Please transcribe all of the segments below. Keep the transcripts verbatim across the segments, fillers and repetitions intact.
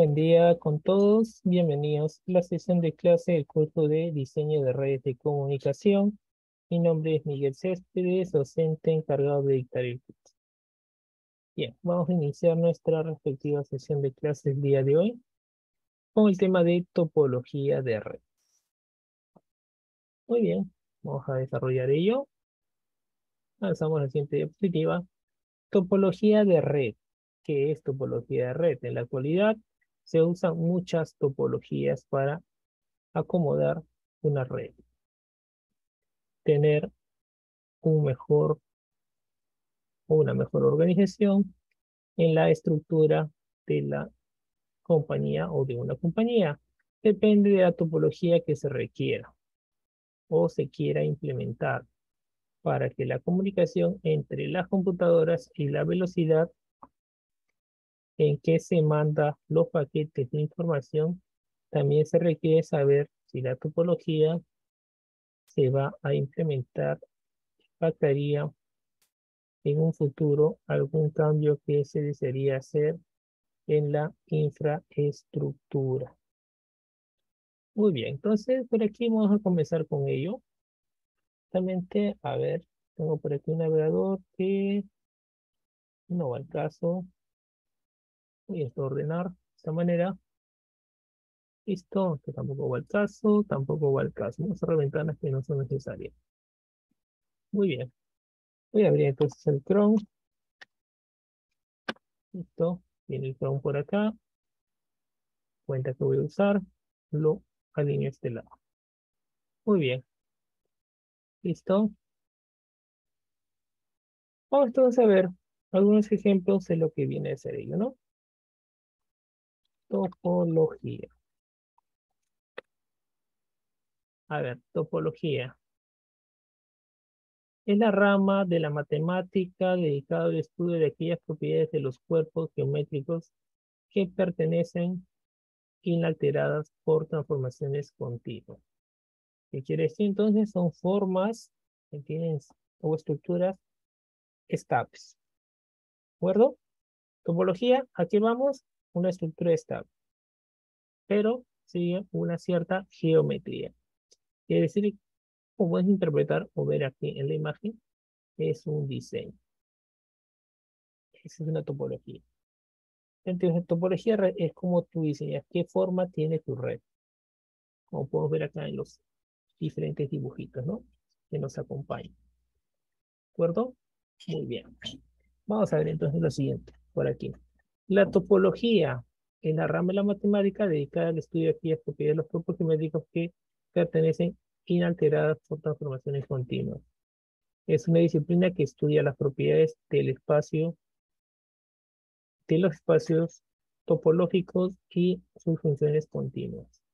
Buen día con todos, bienvenidos a la sesión de clase del curso de Diseño de Redes de Comunicación. Mi nombre es Miguel Céspedes, docente encargado de dictar el curso. Bien, vamos a iniciar nuestra respectiva sesión de clases el día de hoy con el tema de topología de redes. Muy bien, vamos a desarrollar ello. Avanzamos a la siguiente diapositiva. Topología de red. ¿Qué es topología de red? En la actualidad se usan muchas topologías para acomodar una red, tener un mejor o una mejor organización en la estructura de la compañía o de una compañía. Depende de la topología que se requiera o se quiera implementar para que la comunicación entre las computadoras y la velocidad en que se manda los paquetes de información, también se requiere saber si la topología se va a implementar, impactaría en un futuro algún cambio que se desearía hacer en la infraestructura. Muy bien, entonces por aquí vamos a comenzar con ello. Justamente, a ver, tengo por aquí un navegador que no va al caso. Voy a ordenar de esta manera. Listo, esto tampoco va al caso, tampoco va al caso. Vamos a cerrar ventanas que no son necesarias. Muy bien. Voy a abrir entonces el Chrome. Listo, viene el Chrome por acá. Cuenta que voy a usar. Lo alineo a este lado. Muy bien. Listo. Vamos entonces a ver algunos ejemplos de lo que viene a ser ello, ¿no? Topología. A ver, topología. Es la rama de la matemática dedicada al estudio de aquellas propiedades de los cuerpos geométricos que pertenecen inalteradas por transformaciones continuas. ¿Qué quiere decir entonces? Son formas que tienen o estructuras estables. ¿De acuerdo? Topología, aquí vamos. Una estructura estable, pero sigue una cierta geometría. Quiere decir, como puedes interpretar o ver aquí en la imagen, es un diseño. Esa es una topología. Entonces, topología es como tú diseñas, qué forma tiene tu red. Como podemos ver acá en los diferentes dibujitos, ¿no? Que nos acompañan. ¿De acuerdo? Muy bien. Vamos a ver entonces lo siguiente, por aquí. La topología es la rama de la matemática dedicada al estudio de aquellas propiedades de los cuerpos geométricos que pertenecen inalteradas por transformaciones continuas. Es una disciplina que estudia las propiedades del espacio, de los espacios topológicos y sus funciones continuas.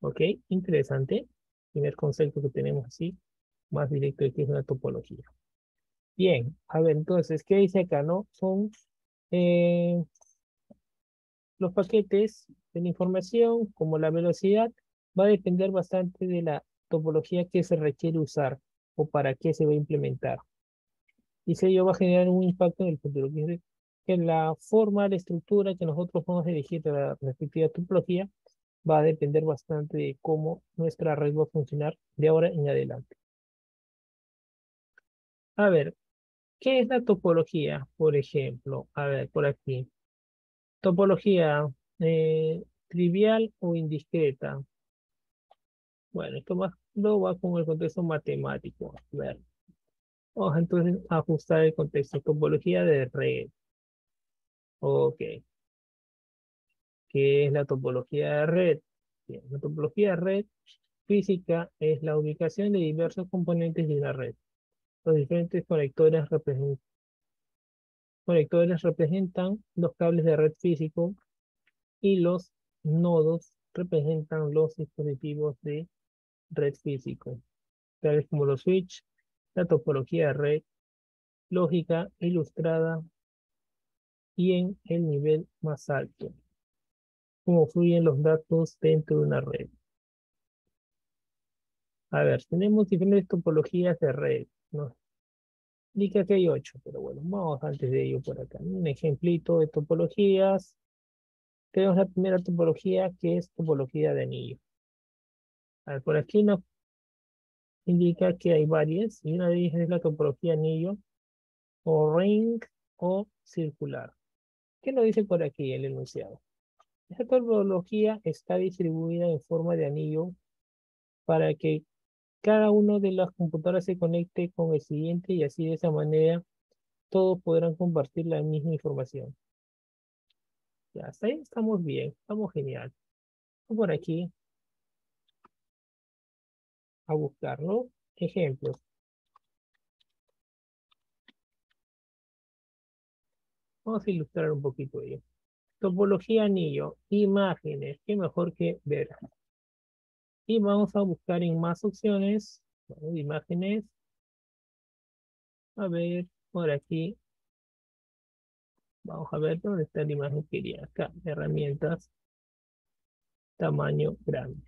¿Ok? Interesante. Primer concepto que tenemos así, más directo, de que es una topología. Bien, a ver, entonces, ¿qué dice acá? ¿No? Son... Eh, los paquetes de la información, como la velocidad, va a depender bastante de la topología que se requiere usar o para qué se va a implementar. Y si ello va a generar un impacto en el futuro. Que la forma, la estructura que nosotros vamos a elegir de la respectiva topología va a depender bastante de cómo nuestra red va a funcionar de ahora en adelante. A ver. ¿Qué es la topología? Por ejemplo, a ver, por aquí. Topología eh, trivial o indiscreta. Bueno, esto más lo va con el contexto matemático. A ver. Vamos entonces a ajustar el contexto. Topología de red. Ok. ¿Qué es la topología de red? Bien, la topología de red física es la ubicación de diversos componentes de una red. Los diferentes conectores representan, conectores representan los cables de red físico y los nodos representan los dispositivos de red físico, tales como los switch, la topología de red, lógica ilustrada y en el nivel más alto, cómo fluyen los datos dentro de una red. A ver, tenemos diferentes topologías de red. Nos indica que hay ocho, pero bueno, vamos antes de ello por acá. Un ejemplito de topologías. Tenemos la primera topología, que es topología de anillo. Ver, por aquí nos indica que hay varias, y una de ellas es la topología anillo, o ring, o circular. ¿Qué nos dice por aquí el enunciado? Esta topología está distribuida en forma de anillo para que cada una de las computadoras se conecte con el siguiente y así de esa manera todos podrán compartir la misma información. Ya, hasta ahí estamos bien, estamos genial. Vamos por aquí a buscarlo. Ejemplos. Vamos a ilustrar un poquito ello. Topología anillo, imágenes, qué mejor que ver. Y vamos a buscar en más opciones, bueno, imágenes. A ver, por aquí. Vamos a ver dónde está la imagen que quería. Acá, herramientas, tamaño grande.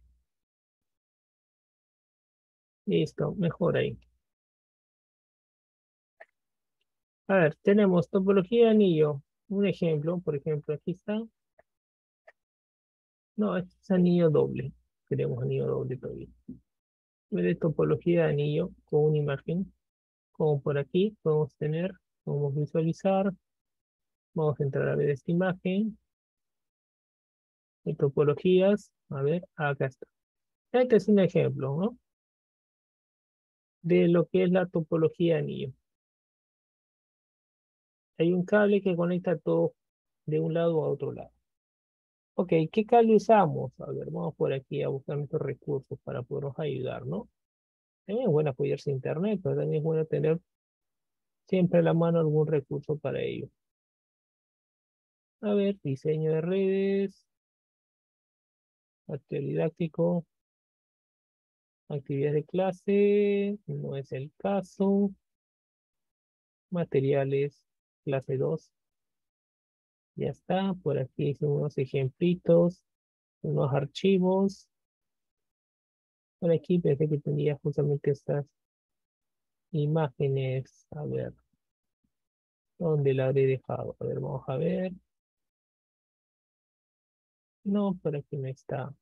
Listo, mejor ahí. A ver, tenemos topología de anillo. Un ejemplo, por ejemplo, aquí está. No, este es anillo doble. Queremos anillo doble todavía. De topología de anillo con una imagen. Como por aquí podemos tener, podemos visualizar. Vamos a entrar a ver esta imagen. De topologías. A ver, acá está. Este es un ejemplo, ¿no? De lo que es la topología de anillo. Hay un cable que conecta todo de un lado a otro lado. Ok, ¿qué cable usamos? A ver, vamos por aquí a buscar nuestros recursos para podernos ayudar, ¿no? También es bueno apoyarse a internet, pero también es bueno tener siempre a la mano algún recurso para ello. A ver, diseño de redes, material didáctico, actividades de clase, no es el caso, materiales, clase dos. Ya está, por aquí hice unos ejemplitos, unos archivos. Por aquí pensé que tenía justamente estas imágenes. A ver, ¿dónde la habré dejado? A ver, vamos a ver. No, por aquí no está.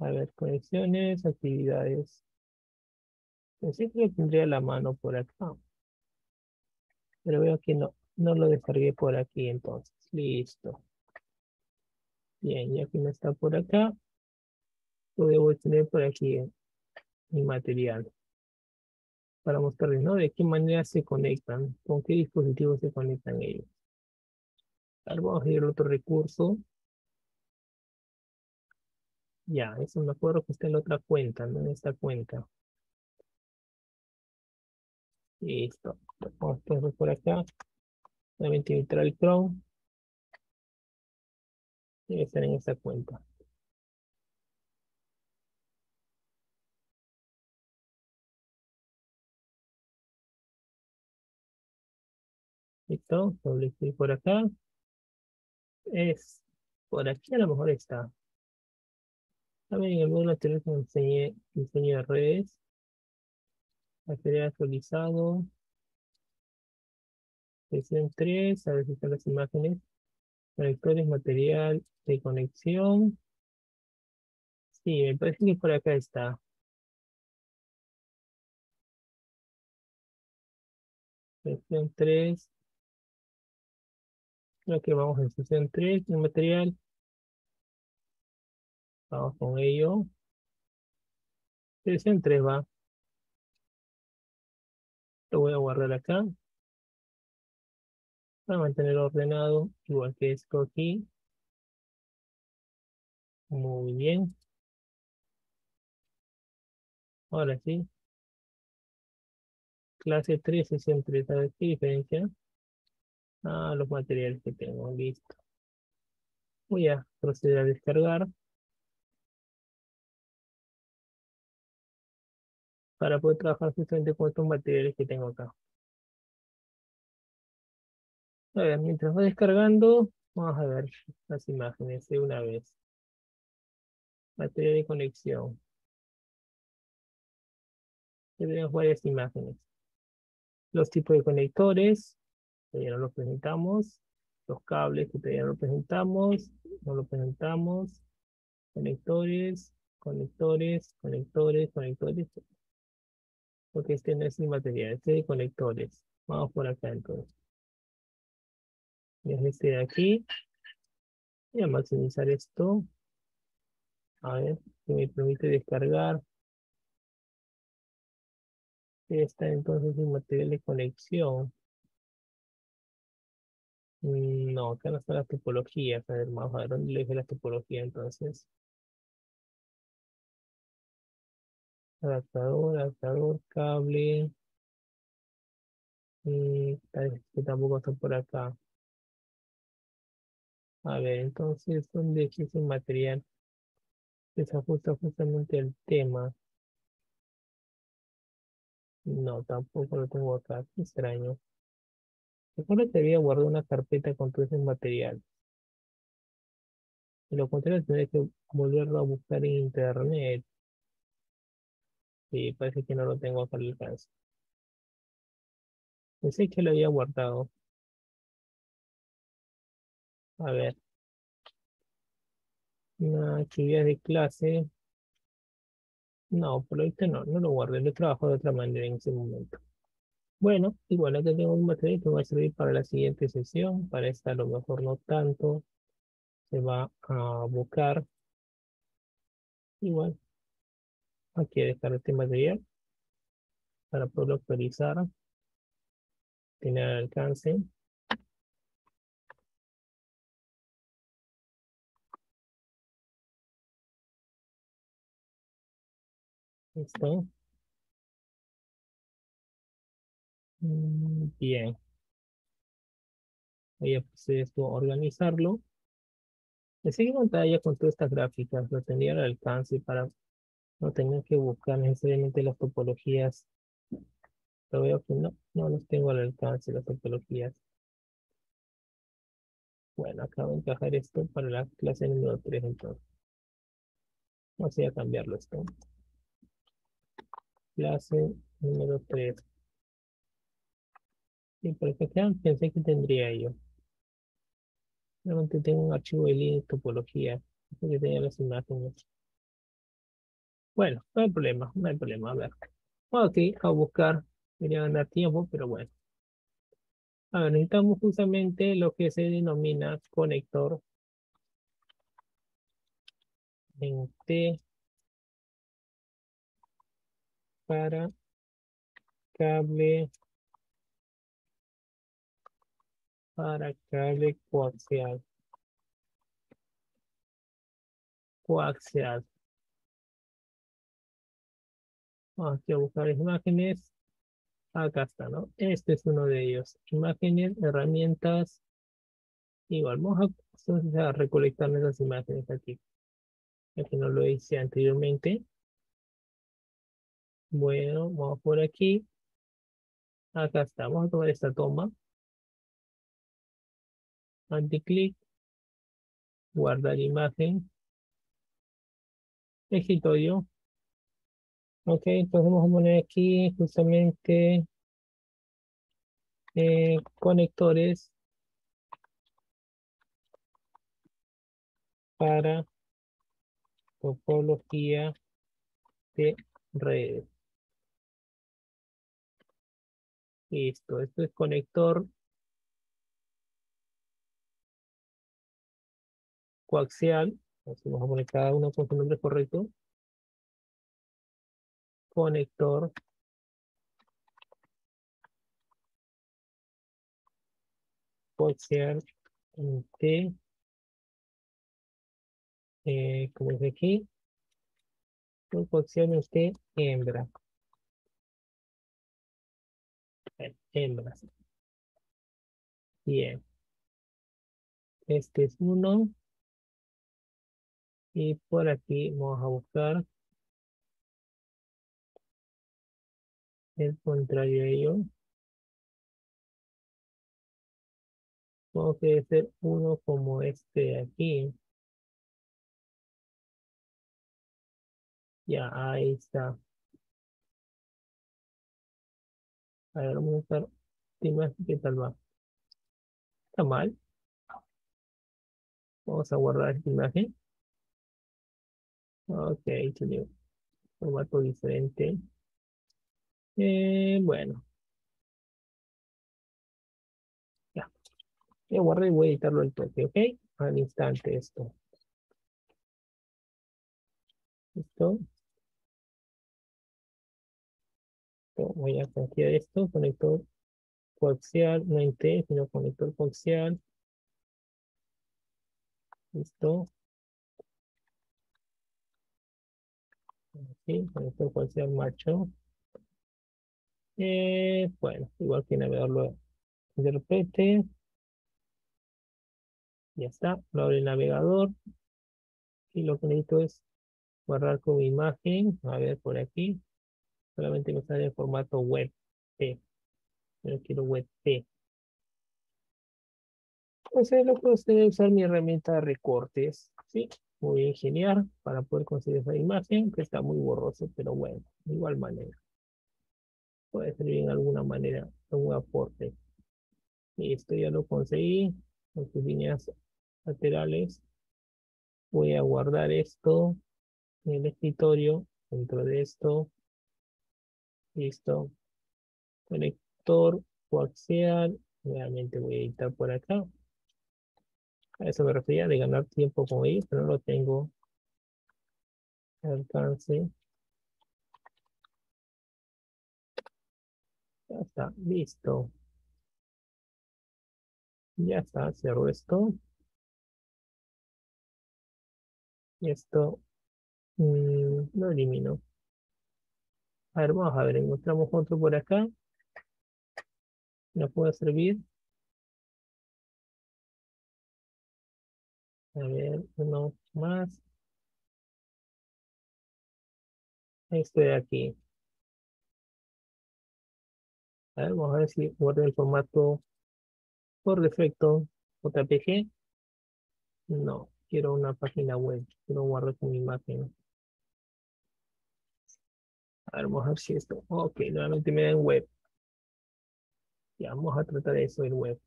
A ver, conexiones, actividades. Pensé que lo tendría a la mano por acá. Pero veo que no. No lo descargué por aquí entonces. Listo. Bien, ya que no está por acá, lo debo tener por aquí en mi material. Para mostrarles, ¿no? De qué manera se conectan, con qué dispositivos se conectan ellos. Ahora vamos a ir al otro recurso. Ya, eso me acuerdo que está en la otra cuenta, no en esta cuenta. Listo. Vamos a ponerlo por acá. Solamente entrar el Chrome. Debe estar en esta cuenta. Listo. Doble clic por acá. Es por aquí, a lo mejor está. También en el módulo anterior que enseñé diseño de redes. Material actualizado. Sección tres, a ver si están las imágenes. Conectores, material de conexión. Sí, me parece que por acá está. Sección tres. Creo que vamos en sección tres, el material. Vamos con ello. Sección tres va. Lo voy a guardar acá. Para mantener ordenado, igual que esto aquí. Muy bien. Ahora sí. Clase tres, sesión tres. ¿Sabes qué diferencia? Ah, los materiales que tengo. Listo. Voy a proceder a descargar. Para poder trabajar justamente con estos materiales que tengo acá. A ver, mientras va descargando, vamos a ver las imágenes de una vez. Material de conexión. Tenemos varias imágenes. Los tipos de conectores, que ya no los presentamos. los cables que todavía no lo presentamos, no lo presentamos, conectores, conectores, conectores, conectores, porque este no es mi material, este es de conectores. Vamos por acá entonces. Desde este de aquí, voy a maximizar esto, a ver si me permite descargar. Está entonces el material de conexión. No, acá no está la topología. A ver, vamos a ver dónde le dije la topología entonces. Adaptador, adaptador, cable. Y tal vez que tampoco está por acá. A ver, entonces, ¿dónde es ese material? Que se ajusta justamente al tema. No, tampoco lo tengo acá. Qué extraño. Recuerda que había guardado una carpeta con todo ese material. De lo contrario, tendré que volverlo a buscar en internet. Sí, parece que no lo tengo acá al alcance. Pensé que lo había guardado. A ver. Una actividad de clase. No, por lo visto no, no lo guardé, lo trabajo de otra manera en ese momento. Bueno, igual acá tengo un material que va a servir para la siguiente sesión. Para esta a lo mejor no tanto. Se va a buscar. Igual. Aquí dejar este material. Para poderlo actualizar. Tener al alcance. Listo. Bien. Voy a proceder esto a organizarlo. Me sigue pantalla con todas estas gráficas. Lo tendría al alcance para no tener que buscar necesariamente las topologías. Pero veo que no, no los tengo al alcance las topologías. Bueno, acabo de encajar esto para la clase número tres entonces. Vamos a cambiarlo esto. Clase número tres. Sí, por eso ya pensé que tendría yo. Realmente tengo un archivo de línea de topología. Que tenía las imágenes. Bueno, no hay problema, no hay problema. A ver. Ok, a buscar. Quería ganar tiempo, pero bueno. A ver, necesitamos justamente lo que se denomina conector en T para cable para cable coaxial coaxial vamos aquí a buscar las imágenes. Acá está, ¿no? Este es uno de ellos. Imágenes, herramientas. Igual vamos a, a recolectar esas imágenes aquí, ya que no lo hice anteriormente. Bueno, vamos por aquí. Acá está. Vamos a tomar esta toma. Anticlic. Guardar imagen. Escritorio. Ok, entonces vamos a poner aquí justamente eh, conectores para topología de redes. Listo, esto es conector coaxial. Así vamos a poner cada uno con su nombre correcto. Conector coaxial en T, eh, como es aquí, coaxial en T hembra. Hembras. Bien. Este es uno. Y por aquí vamos a buscar el contrario a ello. Vamos a hacer uno como este de aquí. Ya, ahí está. A ver, vamos a buscar esta imagen. ¿Qué tal va? Está mal. Vamos a guardar esta imagen. Ok, tiene un formato diferente. Eh, bueno. Ya. Voy a guardar y voy a editarlo al toque, ¿ok? Al instante esto. Listo. Voy a conectar esto, conector coaxial, no I T, sino conector coaxial. Listo. Así, conector coaxial marchó. Eh, bueno, igual que navegarlo de repente. Ya está, lo abre el navegador. Y lo que necesito es guardar como imagen. A ver, por aquí. Solamente me sale el formato web P. Yo quiero web P. Entonces lo que usted debe usar mi herramienta de recortes. Sí, muy bien, genial. Para poder conseguir esa imagen que está muy borrosa, pero bueno, de igual manera. Puede servir en alguna manera, algún aporte. Y esto ya lo conseguí. Con sus líneas laterales. Voy a guardar esto en el escritorio. Dentro de esto. Listo. Conector coaxial. Nuevamente voy a editar por acá. A eso me refería de ganar tiempo con ellos, pero no lo tengo al alcance. Ya está, listo. Ya está, cierro esto. Y esto mmm, lo elimino. A ver, vamos a ver, encontramos otro por acá. ¿Nos puede servir? A ver, uno más. Este de aquí. A ver, vamos a ver si guarda el formato por defecto J P G. No, quiero una página web. Quiero guardar con mi imagen. A ver, vamos a ver si esto. Ok, nuevamente me da en web. Ya, vamos a tratar eso en web.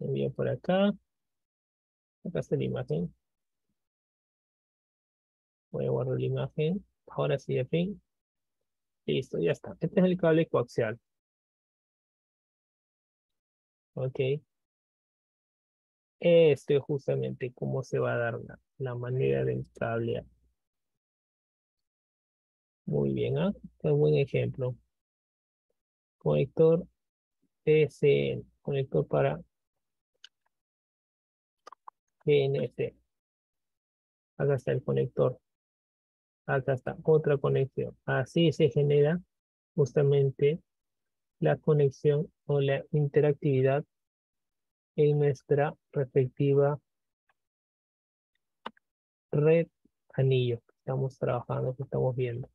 Envío por acá. Acá está la imagen. Voy a guardar la imagen. Ahora sí, de fin. Listo, ya está. Este es el cable coaxial. Ok. Esto es justamente cómo se va a dar la, la manera del cablear. Muy bien, ¿ah? ¿eh? Este es un buen ejemplo. Conector T S N. Conector para G N T. Acá está el conector. Acá está otra conexión. Así se genera justamente la conexión o la interactividad en nuestra respectiva red anillo que estamos trabajando, que estamos viendo.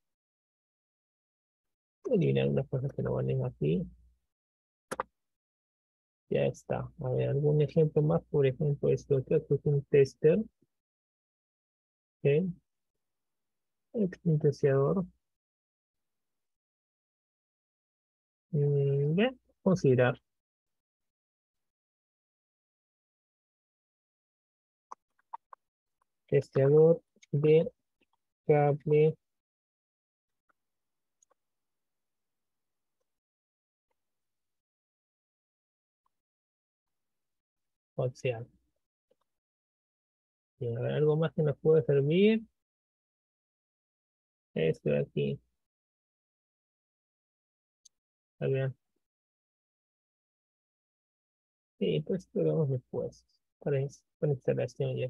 Eliminar unas cosas que no valen aquí. Ya está. A ver, algún ejemplo más. Por ejemplo, esto que es un tester. Ok. Exponenciador. Bien, considerar. Testeador de cable. O sea. Bien, a ver, algo más que nos puede servir. Esto de aquí. Está bien. Sí, pues lo vamos después. Para, para instalación ya.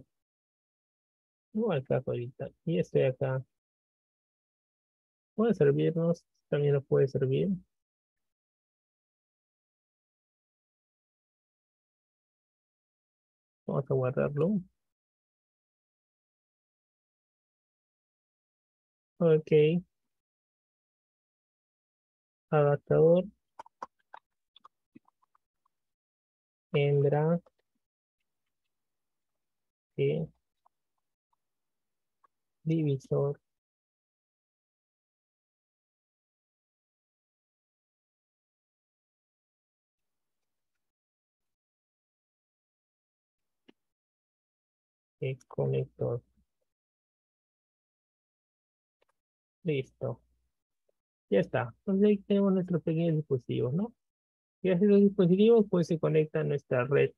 No acá ahorita. Y esto de acá. Puede servirnos. También nos puede servir. Vamos a guardarlo. Ok. Adaptador. Tendrá que divisor. el conector. Listo. Ya está. Entonces ahí tenemos nuestros pequeños dispositivos, ¿no? Gracias a los dispositivos, pues se conecta nuestra red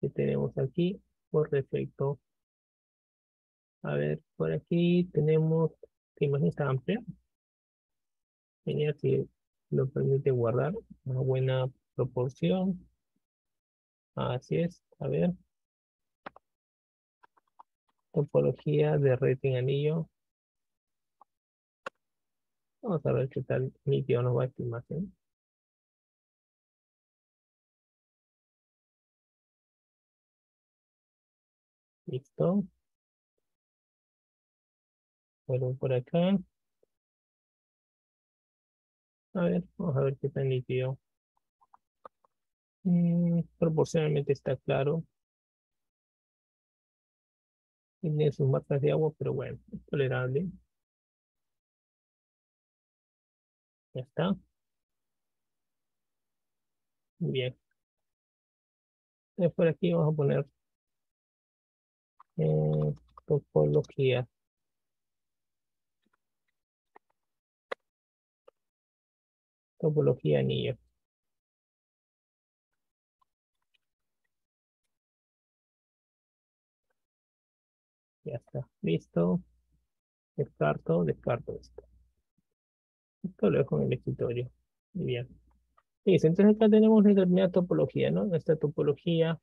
que tenemos aquí por respecto. A ver, por aquí tenemos la imagen está amplia. Genial si lo permite guardar una buena proporción. Así es. A ver. Topología de red en anillo. Vamos a ver qué tal nítido nos va esta imagen. Listo. Vuelvo por acá. A ver, vamos a ver qué tan nítido. Mm, proporcionalmente está claro. Tiene sus marcas de agua, pero bueno, es tolerable. Ya está. Muy bien. Entonces por aquí vamos a poner eh, topología. Topología anillo. Ya está. Listo. Descarto, descarto esto. Esto lo dejo en el escritorio. Muy bien. Listo. Entonces acá tenemos determinada topología, ¿no? Nuestra topología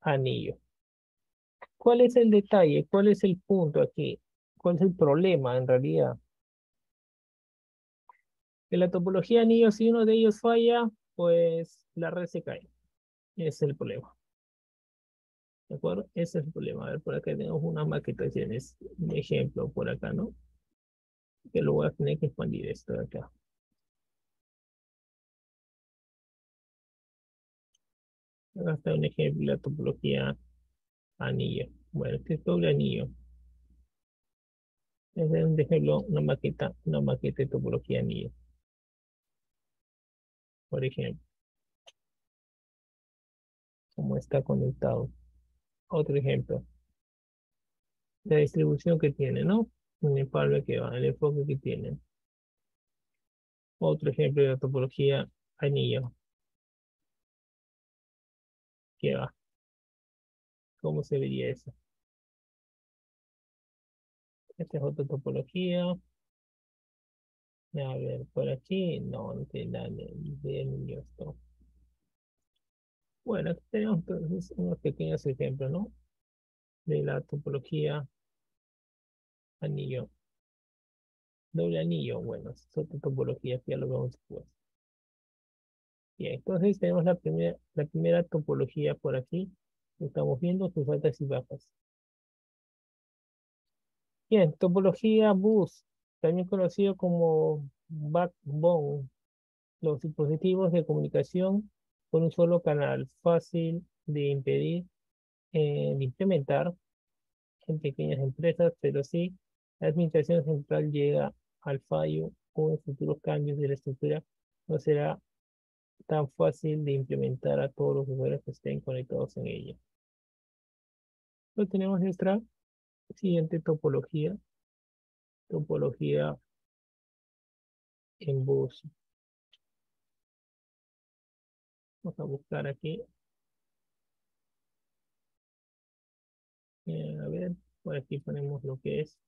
anillo. ¿Cuál es el detalle? ¿Cuál es el punto aquí? ¿Cuál es el problema en realidad? En la topología anillo, si uno de ellos falla, pues la red se cae. Ese es el problema. ¿De acuerdo? Ese es el problema. A ver, por acá tenemos unas maquetaciones. Un ejemplo por acá, ¿no? Que lo voy a tener que expandir esto de acá. Acá está un ejemplo de la topología anillo. Bueno, este es doble anillo. Este es un ejemplo, una maqueta, una maqueta de topología anillo. Por ejemplo, cómo está conectado. Otro ejemplo, la distribución que tiene, ¿no? En el palo que va, el enfoque que tiene. Otro ejemplo de la topología anillo. ¿Qué va? ¿Cómo se vería eso? Esta es otra topología. A ver, por aquí, no, no tiene nada de anillo esto. Bueno, aquí tenemos entonces unos pequeños ejemplos, ¿no? De la topología anillo. Doble anillo, bueno, es otra topología que ya lo vemos después. Bien, entonces tenemos la primera, la primera topología por aquí. Estamos viendo sus altas y bajas. Bien, topología bus, también conocido como backbone. Los dispositivos de comunicación por un solo canal, fácil de impedir, eh, de implementar en pequeñas empresas, pero sí, la administración central llega al fallo o en futuros cambios de la estructura no será tan fácil de implementar a todos los usuarios que estén conectados en ella. Luego tenemos nuestra siguiente topología, topología en bus. Vamos a buscar aquí. Eh, a ver, por aquí ponemos lo que es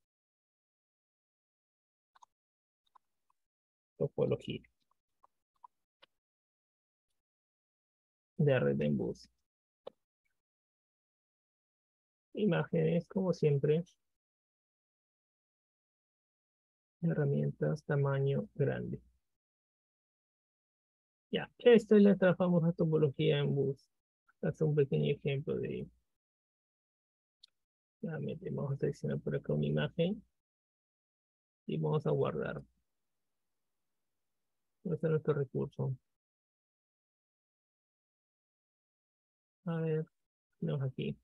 topología de red en bus. Imágenes, como siempre. Herramientas, tamaño grande. Ya, esto es la nuestra famosa topología en bus. Hace un pequeño ejemplo de ello. Vamos a seleccionar por acá una imagen y vamos a guardar. Este es nuestro recurso. A ver, tenemos aquí.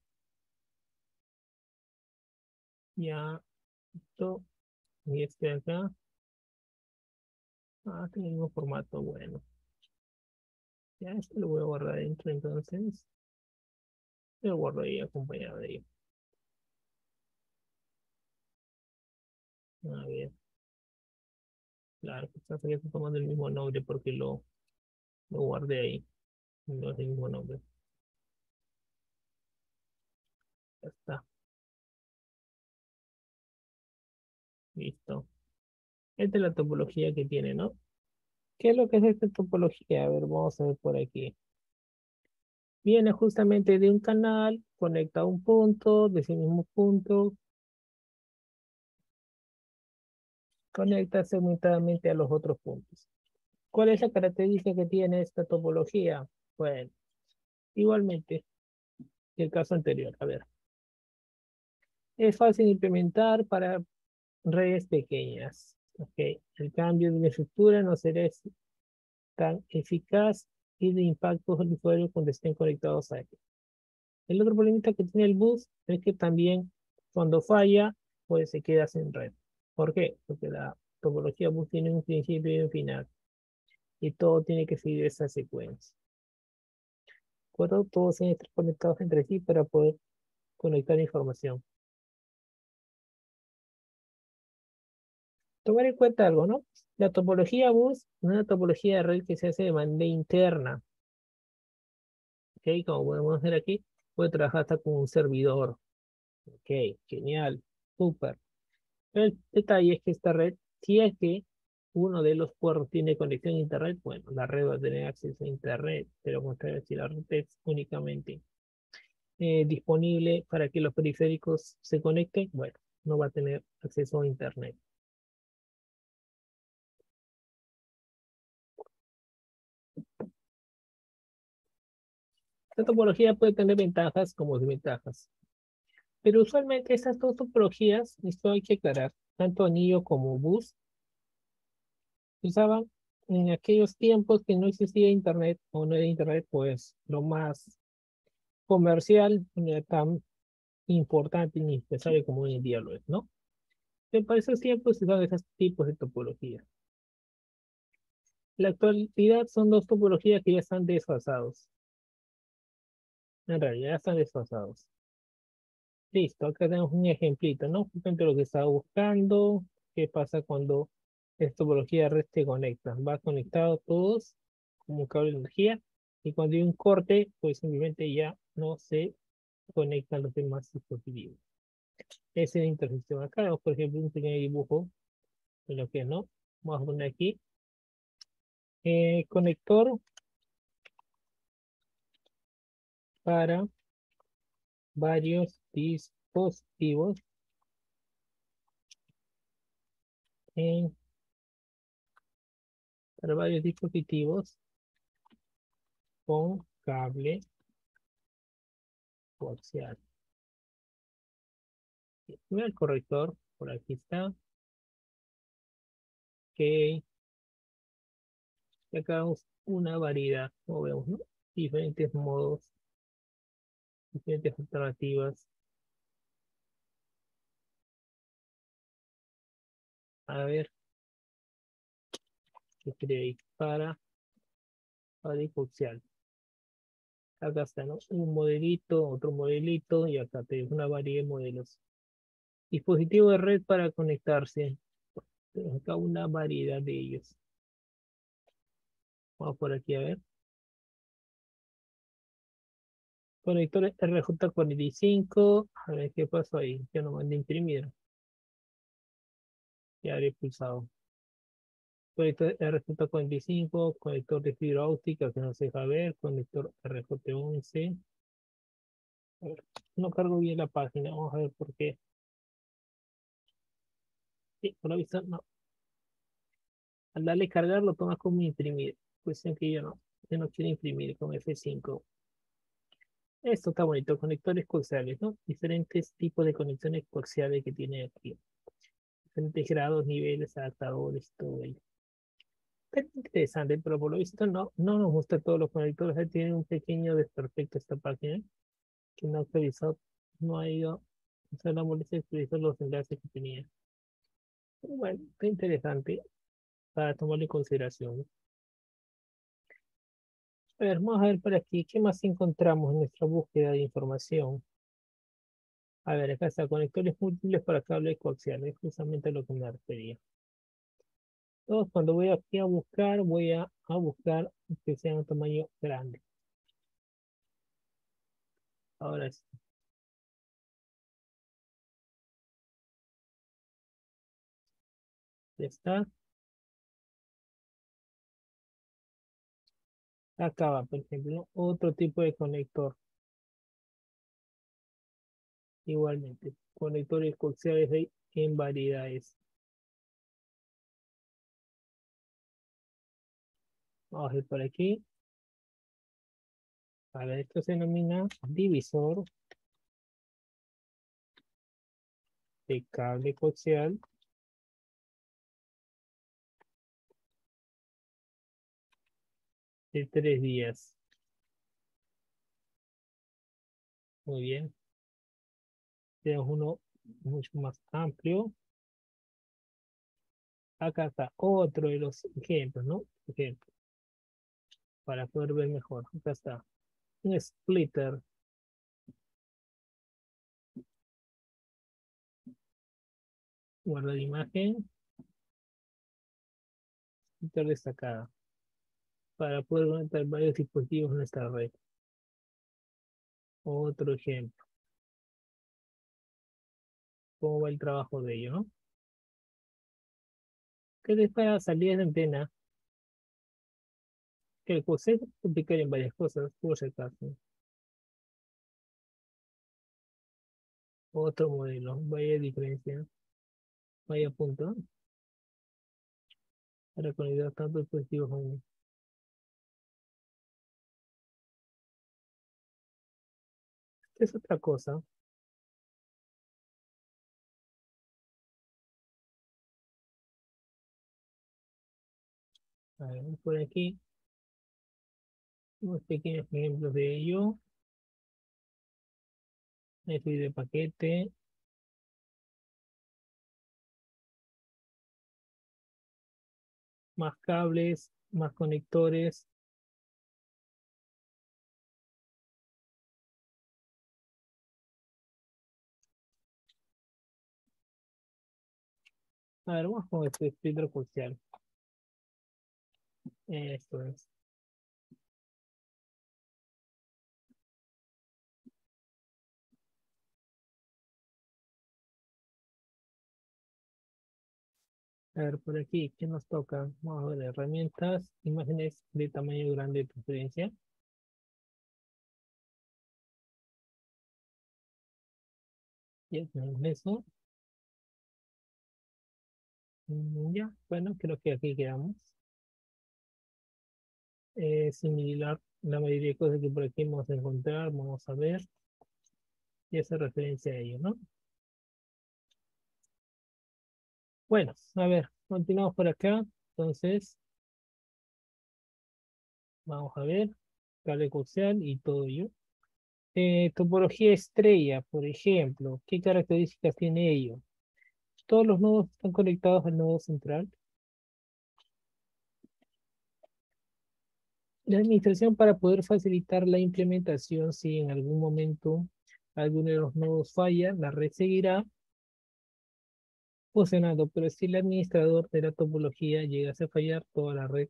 Ya, esto y este de acá. Ah, tiene el mismo formato, bueno. Ya, esto lo voy a guardar dentro entonces. Lo guardo ahí acompañado de ello. Ah, bien. Claro, quizás estoy tomando el mismo nombre porque lo, lo guardé ahí. No es el mismo nombre. Ya está. Listo. Esta es la topología que tiene, ¿no? ¿Qué es lo que es esta topología? A ver, vamos a ver por aquí. Viene justamente de un canal, conecta a un punto, de ese mismo punto. Conecta simultáneamente a los otros puntos. ¿Cuál es la característica que tiene esta topología? Bueno, igualmente que el caso anterior. A ver. Es fácil implementar para redes pequeñas. Okay. El cambio de estructura no será tan eficaz y de impacto al usuario cuando estén conectados a él. El otro problemita que tiene el bus es que también cuando falla, pues se queda sin red. ¿Por qué? Porque la topología bus tiene un principio y un final. Y todo tiene que seguir esa secuencia. Cuando todos se están conectados entre sí para poder conectar información. Tomar en cuenta algo, ¿no? La topología bus es una topología de red que se hace de manera interna. Ok, como podemos ver aquí, puede trabajar hasta con un servidor. Ok, genial, súper. El detalle es que esta red, si es que uno de los puertos tiene conexión a internet, bueno, la red va a tener acceso a internet, pero contrario, si la red es únicamente eh, disponible para que los periféricos se conecten, bueno, no va a tener acceso a internet. Esta topología puede tener ventajas como desventajas. Pero usualmente estas dos topologías, esto hay que aclarar, tanto anillo como bus, se usaban en aquellos tiempos que no existía internet o no era internet, pues lo más comercial no era tan importante ni necesario como hoy en día lo es, ¿no? Pero para esos tiempos se usaban esos tipos de topología. En la actualidad son dos topologías que ya están desfasados. En realidad están desfasados. Listo, acá tenemos un ejemplito, ¿no? Justamente lo que estaba buscando. ¿Qué pasa cuando esta topología de red se conecta? Va conectado todos como un cable de energía. Y cuando hay un corte, pues simplemente ya no se conectan los demás dispositivos. Esa es la intersección. Acá vemos, por ejemplo, un pequeño dibujo de lo que es, ¿no? Vamos a poner aquí. Eh, conector. Para varios dispositivos en, para varios dispositivos con cable coaxial. El corrector por aquí está. Que okay. Acá vemos una variedad, como vemos, ¿no? Diferentes modos. Diferentes alternativas. A ver. ¿Qué creéis? Para. Para el coaxial. Acá está, ¿no? Un modelito, otro modelito. Y acá tenemos una variedad de modelos. Dispositivo de red para conectarse. Tenemos acá una variedad de ellos. Vamos por aquí a ver. Conectores R J cuarenta y cinco. A ver qué pasó ahí. Yo no mandé imprimir. Ya habré pulsado. Conector R J cuarenta y cinco. Conector de fibra óptica que no se deja ver. Conector R J once. A ver, no cargo bien la página. Vamos a ver por qué. Sí, por avisar, no. Al darle cargar lo tomas como imprimir. Cuestión que yo no. Yo no quiero imprimir con F cinco. Esto está bonito, conectores coaxiales, ¿no? Diferentes tipos de conexiones coaxiales que tiene aquí. Diferentes grados, niveles, adaptadores, todo ello. Pero interesante, pero por lo visto no, no nos gusta todos los conectores. Ahí tiene un pequeño desperfecto esta página. Que no ha actualizado, no ha ido, o sea, la molestia de actualizar los enlaces que tenía. Pero bueno, está interesante para tomarlo en consideración, ¿no? A ver, vamos a ver por aquí, ¿qué más encontramos en nuestra búsqueda de información? A ver, acá está, conectores múltiples para cables coaxiales, es justamente lo que me refería. Entonces, cuando voy aquí a buscar, voy a, a buscar que sea un tamaño grande. Ahora sí. Ya está. Acá va, por ejemplo, otro tipo de conector. Igualmente, conectores coaxiales hay en variedades. Vamos a ir por aquí. A ver, esto se denomina divisor de cable coaxial. De tres días. Muy bien. Tenemos uno mucho más amplio. Acá está otro de los ejemplos, ¿no? Ejemplo. Para poder ver mejor. Acá está. Un splitter. Guarda la imagen. Splitter destacada. Para poder conectar varios dispositivos en nuestra red. Otro ejemplo. ¿Cómo va el trabajo de ello, no? ¿Qué les para salir de antena? Que el coaxial se complica en varias cosas, por si acaso. Otro modelo, vaya diferencia, vaya punto. Para conectar tantos dispositivos aún. Es otra cosa. A ver, por aquí. Unos pequeños ejemplos de ello. Este de paquete. Más cables, más conectores. A ver, vamos con este filtro coaxial. Esto es. A ver, por aquí, ¿qué nos toca? Vamos a ver, herramientas, imágenes de tamaño grande de preferencia. Ya tenemos eso. Ya, bueno, creo que aquí quedamos. Eh, similar la mayoría de cosas que por aquí vamos a encontrar, vamos a ver. Y hace referencia a ello, ¿no? Bueno, a ver, continuamos por acá. Entonces, vamos a ver. Cable coaxial y todo ello. Eh, topología estrella, por ejemplo. ¿Qué características tiene ello? Todos los nodos están conectados al nodo central. La administración para poder facilitar la implementación, si en algún momento alguno de los nodos falla, la red seguirá funcionando, pero si el administrador de la topología llega a fallar, toda la red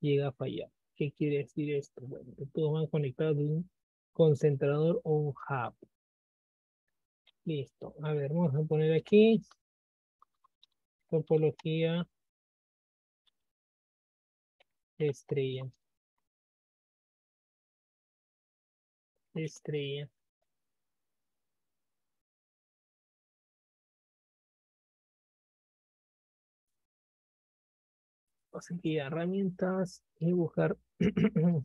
llega a fallar. ¿Qué quiere decir esto? Bueno, que todos van conectados de un concentrador o un hub. Listo. A ver, vamos a poner aquí. Topología estrella. Estrella. Así que herramientas y buscar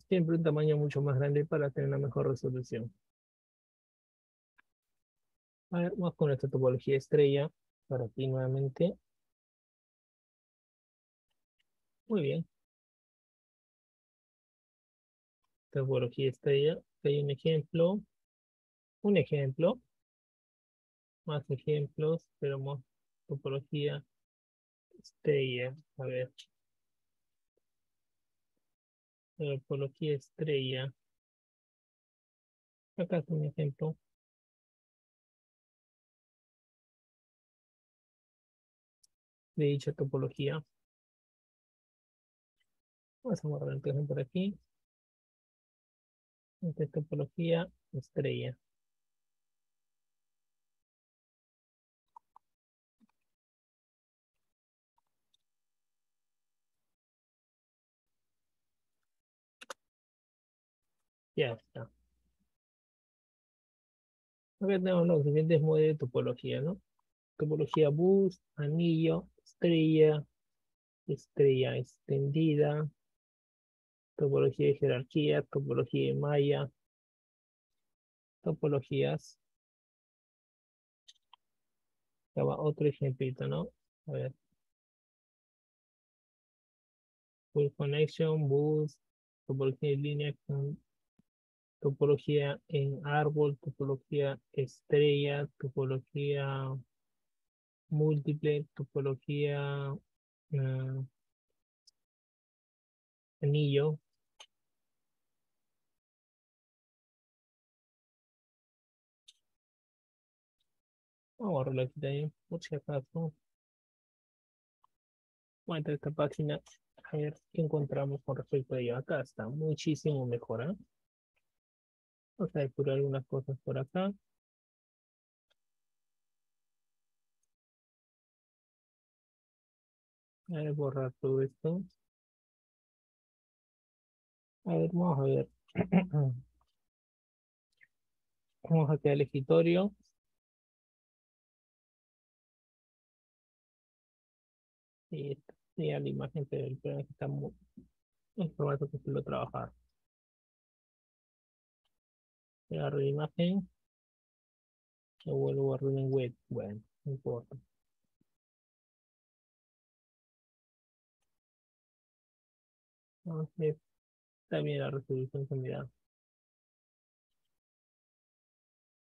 siempre un tamaño mucho más grande para tener una mejor resolución. A ver, vamos con esta topología estrella. Para aquí nuevamente. Muy bien. Topología estrella. Hay un ejemplo. Un ejemplo. Más ejemplos. Pero más topología estrella. A ver. Topología estrella. Acá está un ejemplo. de dicha topología. Vamos a guardar el caso por aquí. Esta es topología estrella. Ya está. Acá tenemos los siguientes modelos de topología, ¿no? Topología bus, anillo, estrella, estrella extendida, topología de jerarquía, topología de malla, topologías. Ya va otro ejemplito, ¿no? A ver. Full connection, bus, topología de línea, con topología en árbol, topología estrella, topología múltiple, topología uh, anillo. Vamos a borrarlo aquí también, por si acaso. Voy a entrar a esta página a ver qué encontramos con respecto a ello. Acá está muchísimo mejor, ¿eh? Vamos a depurar algunas cosas por acá. Voy a borrar todo esto. A ver, vamos a ver. Vamos a crear el escritorio. Y esta sería la imagen, pero el problema es que está muy, el formato que suelo trabajar. Agarro la imagen, lo vuelvo a guardar en web, bueno, no importa. Entonces, está bien la resolución que me da.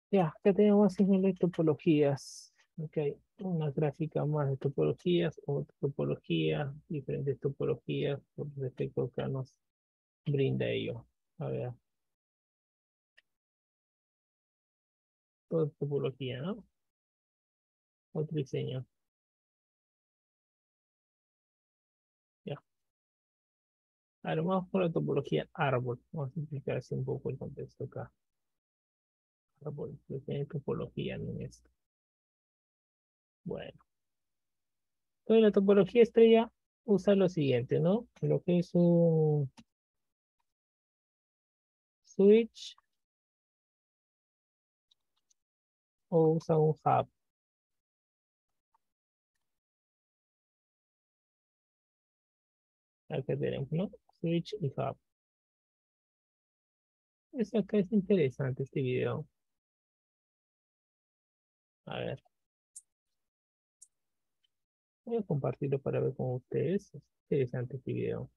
Ya, acá tenemos las topologías. Ok, una gráfica más de topologías, otra topología, diferentes topologías, por respecto a que nos brinda ello. A ver. Otra topología, ¿no? Otro diseño. Ya. Ahora vamos por la topología árbol. Vamos a simplificar así un poco el contexto acá. Árbol, tiene topología en esto. Bueno. Entonces la topología estrella usa lo siguiente, ¿no? Lo que es un switch. O usa un hub. Acá tenemos, ¿no? Switch y hub. Eso acá es interesante, este video. A ver. Voy a compartirlo para ver con ustedes. Es interesante este video.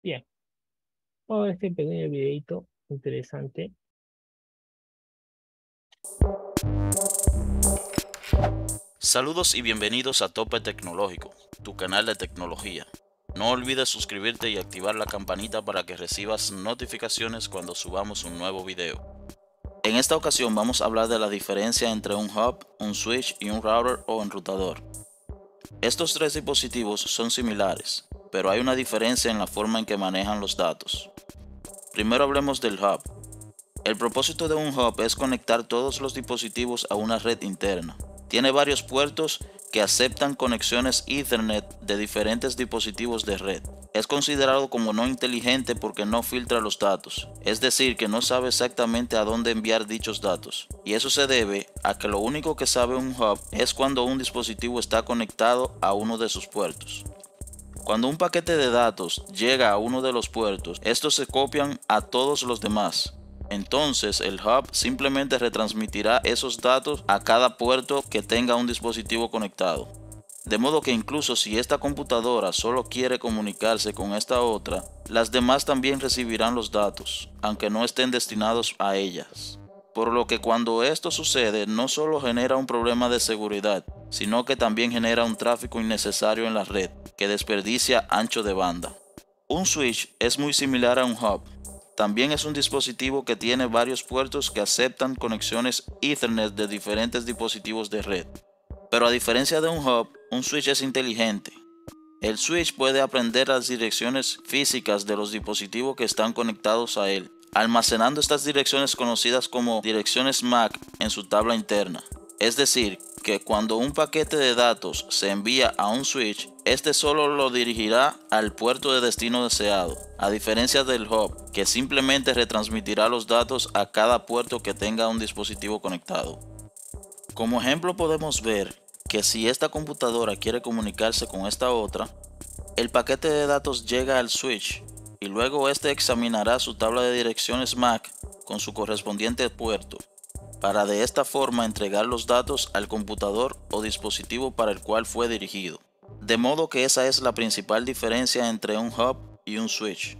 Bien, vamos a ver este pequeño videito interesante. Saludos y bienvenidos a Tope Tecnológico, tu canal de tecnología. No olvides suscribirte y activar la campanita para que recibas notificaciones cuando subamos un nuevo video. En esta ocasión vamos a hablar de la diferencia entre un hub, un switch y un router o enrutador. Estos tres dispositivos son similares, pero hay una diferencia en la forma en que manejan los datos. Primero hablemos del hub. El propósito de un hub es conectar todos los dispositivos a una red interna. Tiene varios puertos que aceptan conexiones Ethernet de diferentes dispositivos de red. Es considerado como no inteligente porque no filtra los datos, es decir, que no sabe exactamente a dónde enviar dichos datos. Y eso se debe a que lo único que sabe un hub es cuando un dispositivo está conectado a uno de sus puertos. Cuando un paquete de datos llega a uno de los puertos, estos se copian a todos los demás. Entonces el hub simplemente retransmitirá esos datos a cada puerto que tenga un dispositivo conectado. De modo que incluso si esta computadora solo quiere comunicarse con esta otra, las demás también recibirán los datos, aunque no estén destinados a ellas. Por lo que cuando esto sucede, no solo genera un problema de seguridad, sino que también genera un tráfico innecesario en la red, que desperdicia ancho de banda. Un switch es muy similar a un hub. También es un dispositivo que tiene varios puertos que aceptan conexiones Ethernet de diferentes dispositivos de red. Pero a diferencia de un hub, un switch es inteligente. El switch puede aprender las direcciones físicas de los dispositivos que están conectados a él, almacenando estas direcciones conocidas como direcciones M A C en su tabla interna. Es decir, que cuando un paquete de datos se envía a un switch, este solo lo dirigirá al puerto de destino deseado, a diferencia del hub, que simplemente retransmitirá los datos a cada puerto que tenga un dispositivo conectado. Como ejemplo podemos ver que si esta computadora quiere comunicarse con esta otra, el paquete de datos llega al switch y luego este examinará su tabla de direcciones M A C con su correspondiente puerto, para de esta forma entregar los datos al computador o dispositivo para el cual fue dirigido. De modo que esa es la principal diferencia entre un hub y un switch.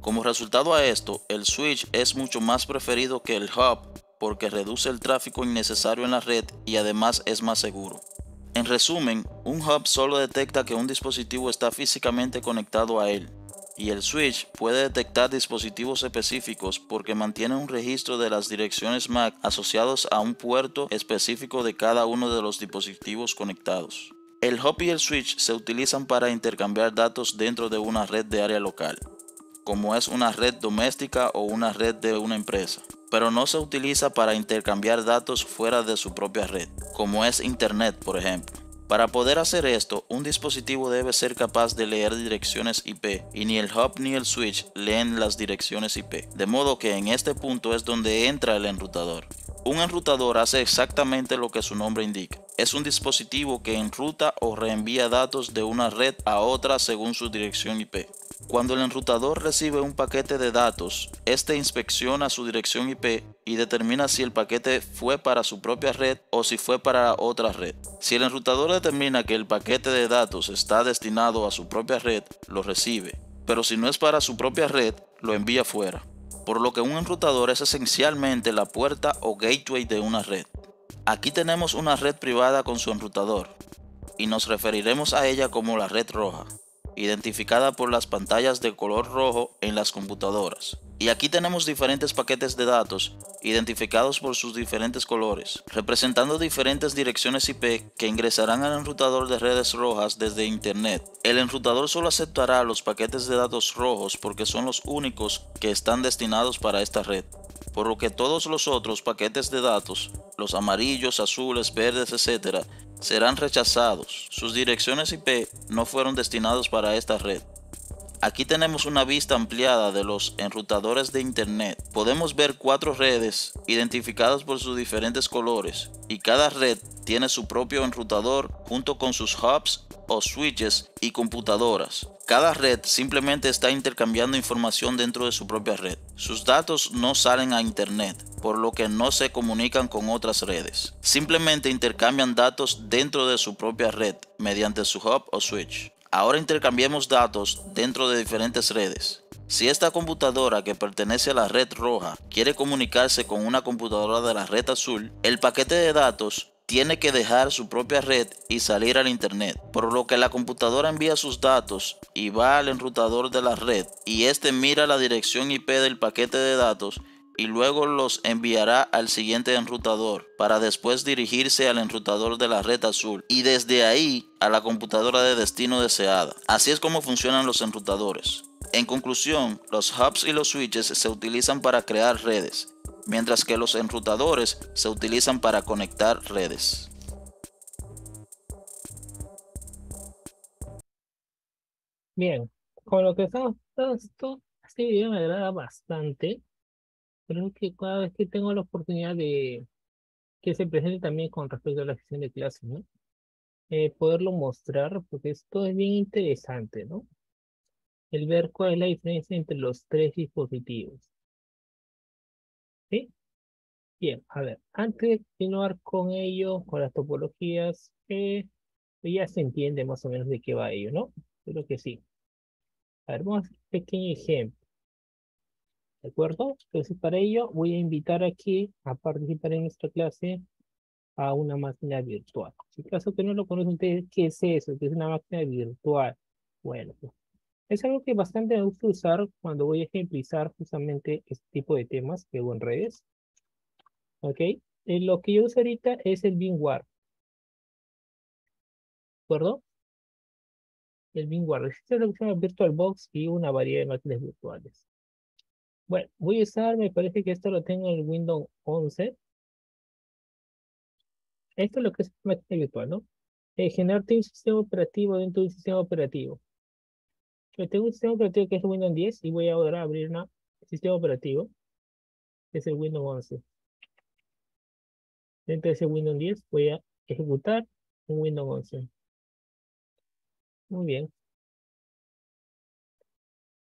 Como resultado a esto, el switch es mucho más preferido que el hub porque reduce el tráfico innecesario en la red y además es más seguro. En resumen, un hub solo detecta que un dispositivo está físicamente conectado a él, y el switch puede detectar dispositivos específicos porque mantiene un registro de las direcciones M A C asociados a un puerto específico de cada uno de los dispositivos conectados. El hub y el switch se utilizan para intercambiar datos dentro de una red de área local, como es una red doméstica o una red de una empresa, pero no se utiliza para intercambiar datos fuera de su propia red, como es Internet, por ejemplo. Para poder hacer esto, un dispositivo debe ser capaz de leer direcciones I P y ni el hub ni el switch leen las direcciones I P, de modo que en este punto es donde entra el enrutador. Un enrutador hace exactamente lo que su nombre indica. Es un dispositivo que enruta o reenvía datos de una red a otra según su dirección I P. Cuando el enrutador recibe un paquete de datos, este inspecciona su dirección I P y determina si el paquete fue para su propia red o si fue para otra red. Si el enrutador determina que el paquete de datos está destinado a su propia red, lo recibe, pero si no es para su propia red, lo envía fuera. Por lo que un enrutador es esencialmente la puerta o gateway de una red. Aquí tenemos una red privada con su enrutador, y nos referiremos a ella como la red roja, identificada por las pantallas de color rojo en las computadoras. Y aquí tenemos diferentes paquetes de datos identificados por sus diferentes colores, representando diferentes direcciones I P que ingresarán al enrutador de redes rojas desde Internet. El enrutador solo aceptará los paquetes de datos rojos porque son los únicos que están destinados para esta red, por lo que todos los otros paquetes de datos, los amarillos, azules, verdes, etcétera, serán rechazados. Sus direcciones I P no fueron destinadas para esta red. Aquí tenemos una vista ampliada de los enrutadores de Internet. Podemos ver cuatro redes identificadas por sus diferentes colores y cada red tiene su propio enrutador junto con sus hubs o switches y computadoras. Cada red simplemente está intercambiando información dentro de su propia red. Sus datos no salen a Internet, por lo que no se comunican con otras redes. Simplemente intercambian datos dentro de su propia red mediante su hub o switch. Ahora intercambiemos datos dentro de diferentes redes. Si esta computadora que pertenece a la red roja quiere comunicarse con una computadora de la red azul, el paquete de datos tiene que dejar su propia red y salir al Internet, por lo que la computadora envía sus datos y va al enrutador de la red y este mira la dirección I P del paquete de datos y luego los enviará al siguiente enrutador para después dirigirse al enrutador de la red azul y desde ahí a la computadora de destino deseada. Así es como funcionan los enrutadores. En conclusión, los hubs y los switches se utilizan para crear redes, mientras que los enrutadores se utilizan para conectar redes. Bien, con lo que estamos, esto este video me agrada bastante. Creo que cada vez que tengo la oportunidad de que se presente también con respecto a la gestión de clases, ¿no? Eh, poderlo mostrar, porque esto es bien interesante, ¿no? El ver cuál es la diferencia entre los tres dispositivos. ¿Sí? Bien, a ver, antes de continuar con ello, con las topologías, eh, ya se entiende más o menos de qué va ello, ¿no? Creo que sí. A ver, vamos a hacer un pequeño ejemplo. ¿De acuerdo? Entonces, para ello voy a invitar aquí a participar en nuestra clase a una máquina virtual. En caso que no lo conocen ustedes, ¿qué es eso? ¿Qué es una máquina virtual? Bueno, pues, Es algo que bastante me gusta usar cuando voy a ejemplizar justamente este tipo de temas que hago en redes. Ok, eh, lo que yo uso ahorita es el VMware. ¿De acuerdo? El VMware. Existe lo que se llama VirtualBox y una variedad de máquinas virtuales. Bueno, voy a usar, me parece que esto lo tengo en el Windows once. Esto es lo que es máquina virtual, ¿no? Eh, generarte un sistema operativo dentro de un sistema operativo. Yo tengo un sistema operativo que es el Windows diez y voy ahora a abrir un sistema operativo que es el Windows once. Dentro de ese Windows diez voy a ejecutar un Windows once. Muy bien.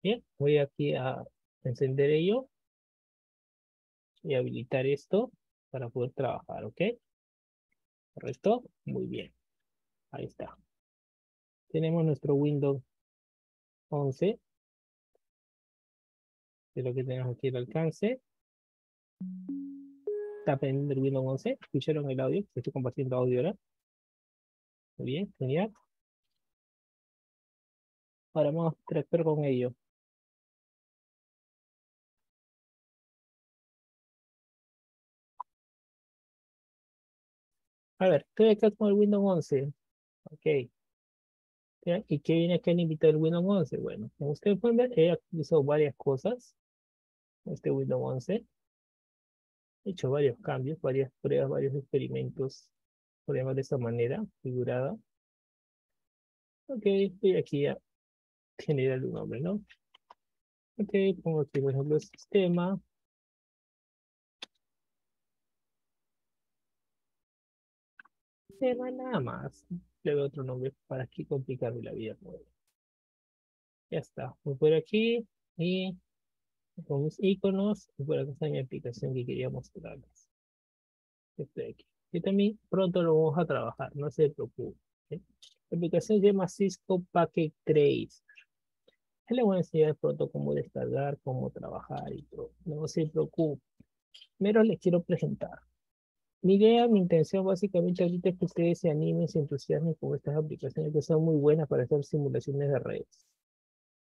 Bien, voy aquí a encender ello y habilitar esto para poder trabajar, ¿ok? Correcto, muy bien. Ahí está. Tenemos nuestro Windows once. Es lo que tenemos aquí al alcance. Está pendiente el Windows once. ¿Escucharon el audio? Estoy compartiendo audio ahora. Muy bien, genial. Ahora vamos a tratar con ello. A ver, estoy acá con el Windows once. Ok. ¿Y qué viene acá en invitado el Windows once? Bueno, como ustedes pueden ver, he actualizado varias cosas. Este Windows once. He hecho varios cambios, varias pruebas, varios experimentos. Por ejemplo, de esta manera, figurada. Ok, estoy aquí a generar un nombre, ¿no? Ok, pongo aquí, por ejemplo, el sistema. Sistema nada más. Le doy otro nombre para aquí complicarme la vida. Ya está. Voy por aquí y con mis iconos. Y por acá está mi aplicación que quería mostrarles. Estoy aquí. Y también pronto lo vamos a trabajar. No se preocupen. ¿Sí? La aplicación se llama Cisco Packet Tracer. Les voy a enseñar pronto cómo descargar, cómo trabajar y todo. No se preocupen. Primero les quiero presentar. Mi idea, mi intención básicamente ahorita es que ustedes se animen, se entusiasmen con estas aplicaciones que son muy buenas para hacer simulaciones de redes.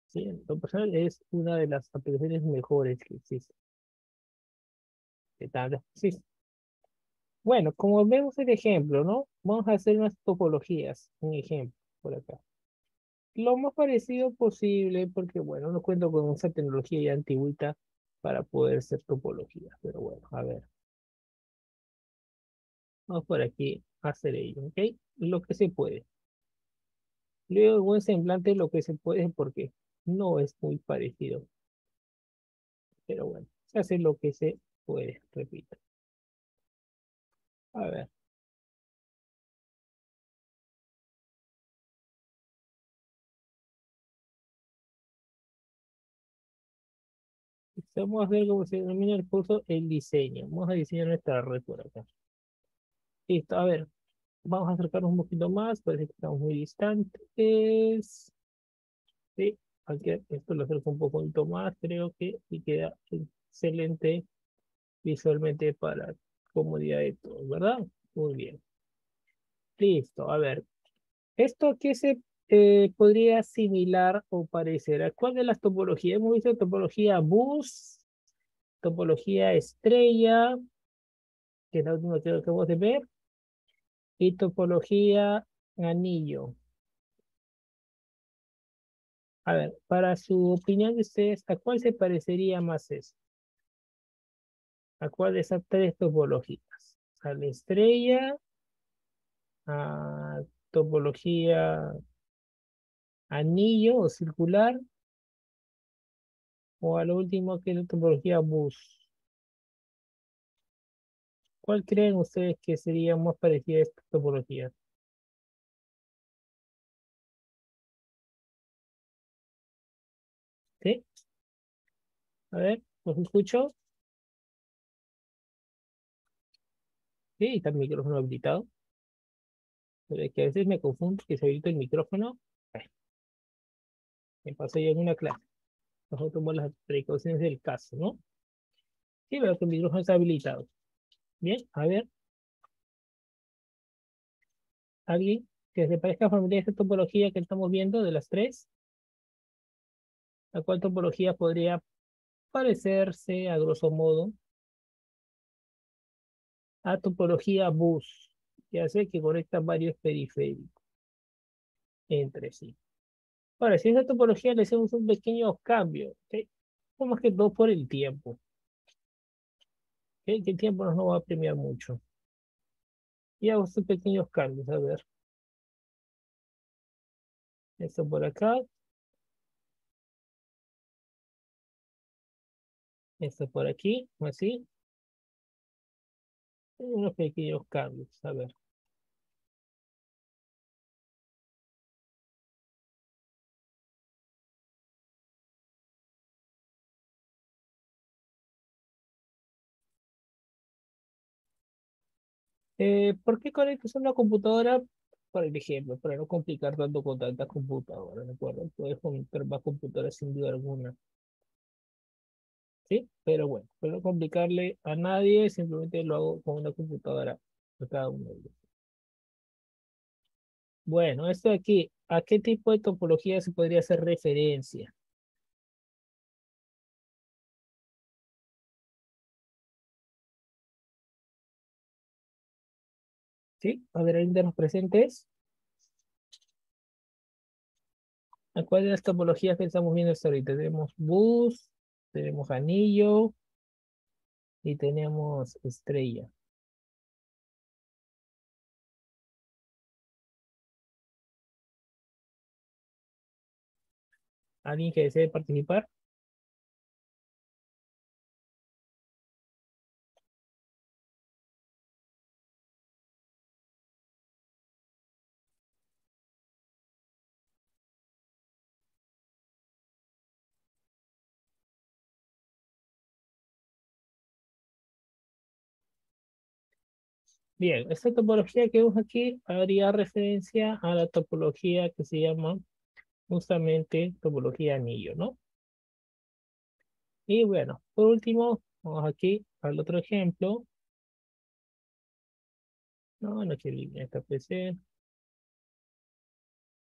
¿Sí? En lo personal es una de las aplicaciones mejores que existen. ¿Qué tal? Sí. Bueno, como vemos el ejemplo, ¿no? Vamos a hacer unas topologías, un ejemplo por acá. Lo más parecido posible, porque bueno, no cuento con esa tecnología ya antigüita para poder hacer topologías, pero bueno, a ver. Vamos por aquí a hacer ello, ¿ok? Lo que se puede. Luego, buen semblante, lo que se puede, porque no es muy parecido. Pero bueno, se hace lo que se puede, repito. A ver. Vamos a ver cómo se denomina el curso, el diseño. Vamos a diseñar nuestra red por acá. Listo, a ver, vamos a acercarnos un poquito más, parece que estamos muy distantes. Sí, aquí, esto lo acerco un poquito más, creo que y queda excelente visualmente para comodidad de todos, ¿verdad? Muy bien. Listo, a ver, ¿esto qué se eh, podría asimilar o parecer? ¿A cuál de las topologías? Hemos visto topología bus, topología estrella, que es la última que acabamos de ver, y topología anillo. A ver, para su opinión de ustedes, ¿a cuál se parecería más eso? ¿A cuál de esas tres topologías? A la estrella, a topología anillo o circular, o a lo último que es la topología bus. ¿Cuál creen ustedes que sería más parecida a esta topología? ¿Sí? A ver, ¿los escucho? Sí, está el micrófono habilitado. Pero es que a veces me confundo que se habilita el micrófono. Me pasó ya en una clase. Nosotros tomamos las precauciones del caso, ¿no? Sí, veo que el micrófono está habilitado. Bien, a ver. ¿Alguien que se parezca familiar a esta topología que estamos viendo de las tres? la cual topología podría parecerse, a grosso modo, a topología bus, que hace que conecta varios periféricos entre sí. Ahora, si a esa topología le hacemos un pequeño cambio, ¿sí? Como es que dos por el tiempo, ¿sí? Que el tiempo no nos va a premiar mucho. Y hago estos pequeños cambios, a ver. Esto por acá. Esto por aquí, así. Unos pequeños cambios, a ver. Eh, ¿Por qué conectas una computadora? Por ejemplo, para no complicar tanto con tantas computadoras, ¿de acuerdo? Puedes conectar más computadoras sin duda alguna. Sí, pero bueno, para no complicarle a nadie, simplemente lo hago con una computadora por cada uno de ellos. Bueno, esto de aquí, ¿a qué tipo de topología se podría hacer referencia? ¿Sí? A ver, ¿alguien de los presentes? ¿A cuál de las topologías que estamos viendo hasta ahorita? Tenemos bus, tenemos anillo y tenemos estrella. ¿Alguien que desee participar? Bien, esta topología que vemos aquí haría referencia a la topología que se llama justamente topología anillo, ¿no? Y bueno, por último, vamos aquí al otro ejemplo. No, no quiero eliminar esta P C.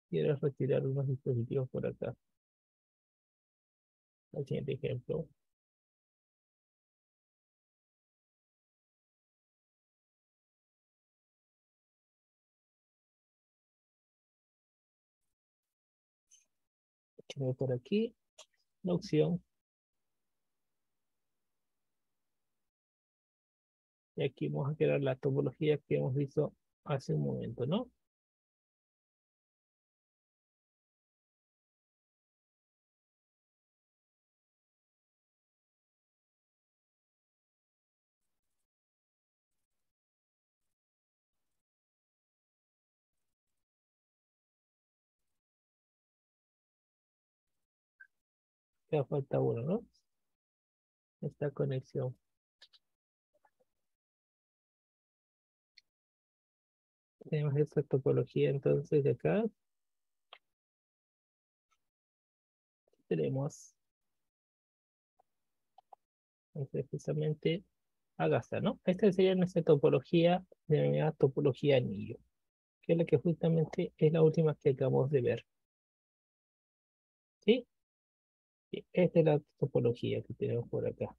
Quiero retirar unos dispositivos por acá. Al siguiente ejemplo. Por aquí, la opción. Y aquí vamos a crear la topología que hemos visto hace un momento, ¿no? Falta uno, ¿no? Esta conexión. Tenemos esta topología entonces de acá. Tenemos entonces precisamente a esta, ¿no? Esta sería nuestra topología denominada topología anillo, que es la que justamente es la última que acabamos de ver. ¿Sí? Esta es la topología que tenemos por acá.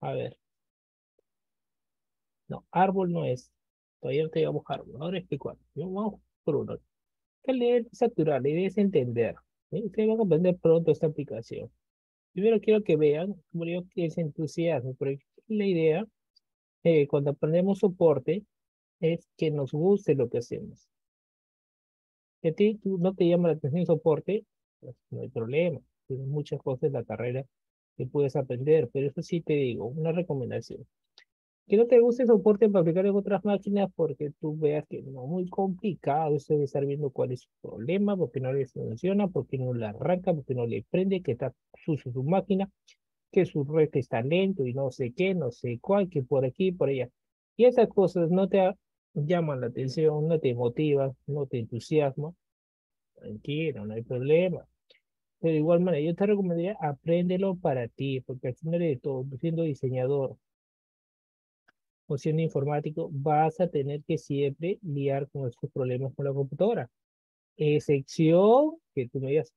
A ver. No, árbol no es. Todavía no tenemos árbol. Ahora explico algo. Vamos por uno. Que leer y saturar. La idea es entender. ¿Sí? Ustedes van a comprender pronto esta aplicación. Primero quiero que vean, como digo, que es entusiasmo. Porque la idea, eh, cuando aprendemos soporte, es que nos guste lo que hacemos. Si a ti no te llama la atención soporte, no hay problema, tienes muchas cosas de la carrera que puedes aprender, pero eso sí te digo, una recomendación. Que no te guste soporte para aplicar en otras máquinas porque tú veas que no es muy complicado eso de estar viendo cuál es su problema, porque no le funciona, porque no le arranca, porque no le prende, que está sucio su máquina, que su red está lento y no sé qué, no sé cuál, que por aquí, por allá. Y esas cosas no te llaman la atención, no te motivan, no te entusiasman. Tranquilo, no hay problema. Pero de igual manera, yo te recomendaría apréndelo para ti, porque al final de todo, siendo diseñador o siendo informático, vas a tener que siempre lidiar con estos problemas con la computadora. Excepción que tú me digas,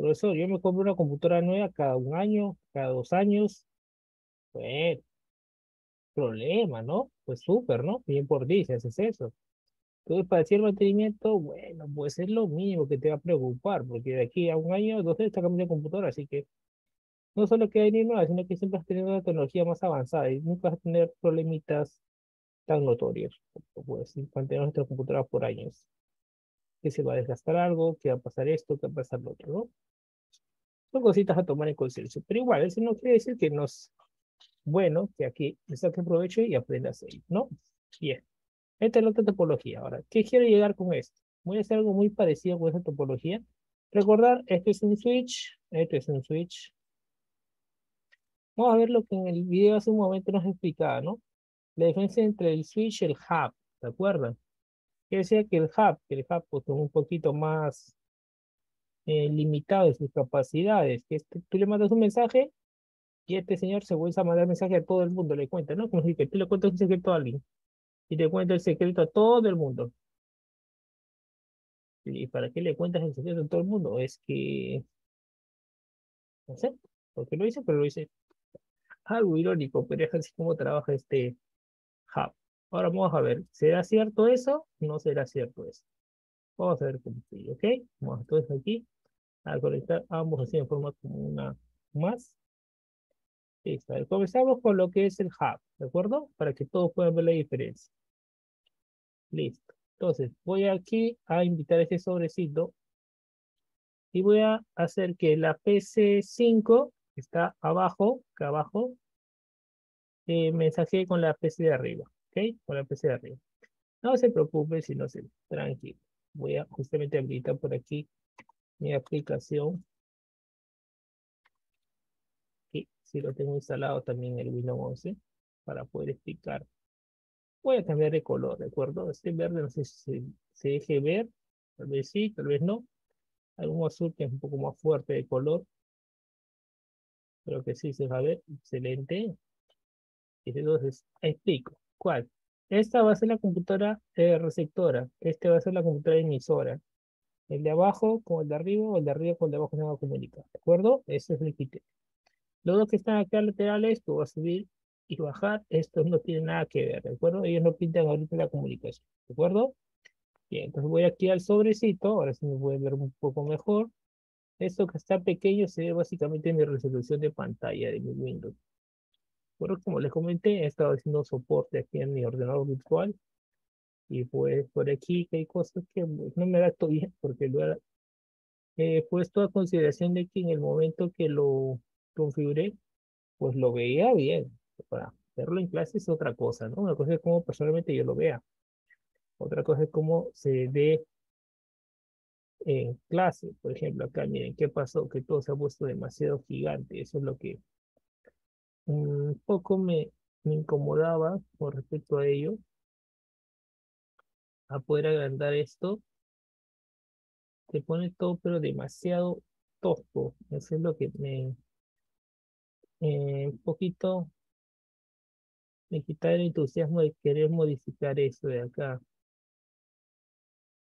Profesor, yo me compro una computadora nueva cada un año, cada dos años. Bueno, problema, ¿no? Pues súper, ¿no? Bien por ti, si haces eso. Entonces, para decir el mantenimiento, bueno, pues es lo mínimo que te va a preocupar, porque de aquí a un año, dos años, está cambiando de computadora, así que no solo que hay ni nada, sino que siempre has tenido una tecnología más avanzada y nunca vas a tener problemitas tan notorios, pues, si mantenemos nuestras computadoras por años. Que se va a desgastar algo, que va a pasar esto, que va a pasar lo otro, ¿no? Son cositas a tomar en consideración. Pero igual, eso no quiere decir que no es bueno que aquí le saques provecho y aprendas ahí, ¿no? Bien. Esta es la otra topología. Ahora, ¿qué quiero llegar con esto? Voy a hacer algo muy parecido con esta topología. Recordar, esto es un switch, esto es un switch. Vamos a ver lo que en el video hace un momento nos explicaba, ¿no? La diferencia entre el switch y el hub, ¿de acuerdo? Que decía que el hub, que el hub pues, es un poquito más eh, limitado en sus capacidades, que este, tú le mandas un mensaje y este señor se vuelve a mandar mensaje a todo el mundo, le cuenta, ¿no? Como si que tú le cuentas un secreto a alguien y te cuenta el secreto a todo el mundo. ¿Y para qué le cuentas el secreto a todo el mundo? Es que, no sé, porque lo hice, pero lo hice algo irónico, pero es así como trabaja este hub. Ahora vamos a ver, ¿será cierto eso? No será cierto eso. Vamos a ver cómo sigue, ¿ok? Vamos entonces aquí a conectar ambos así en forma como una más. Listo, a ver, comenzamos con lo que es el hub, ¿de acuerdo? Para que todos puedan ver la diferencia. Listo. Entonces, voy aquí a invitar este sobrecito y voy a hacer que la P C cinco, que está abajo, acá abajo, eh, mensaje con la P C de arriba. ¿Ok? Con la P C de arriba. No se preocupe si no se... Tranquilo. Voy a justamente habilitar por aquí mi aplicación. Y si lo tengo instalado también el Windows once para poder explicar. Voy a cambiar de color, ¿de acuerdo? Este verde no sé si se deje ver. Tal vez sí, tal vez no. Algún azul que es un poco más fuerte de color. Creo que sí se va a ver. Excelente. Y entonces explico. ¿Cuál? Esta va a ser la computadora eh, receptora. Este va a ser la computadora emisora. El de abajo con el de arriba o el de arriba con el de abajo se va a comunicar. ¿De acuerdo? Eso es el criterio. Los dos que están acá laterales, tú vas a subir y bajar. Estos no tienen nada que ver. ¿De acuerdo? Ellos no pintan ahorita la comunicación. ¿De acuerdo? Bien, entonces voy aquí al sobrecito. Ahora sí me voy a ver un poco mejor. Esto que está pequeño se ve básicamente en mi resolución de pantalla de mi Windows. Bueno, como les comenté, he estado haciendo soporte aquí en mi ordenador virtual. Y pues por aquí que hay cosas que no me adapto bien porque lo he eh, puesto a consideración de que en el momento que lo configuré, pues lo veía bien. Para verlo en clase es otra cosa, ¿no? Una cosa es como personalmente yo lo vea. Otra cosa es cómo se ve en clase. Por ejemplo, acá miren qué pasó, que todo se ha puesto demasiado gigante. Eso es lo que... un poco me, me incomodaba con respecto a ello, a poder agrandar esto. Se pone todo pero demasiado tosco, eso es lo que me eh, un poquito me quitaba el entusiasmo de querer modificar eso de acá.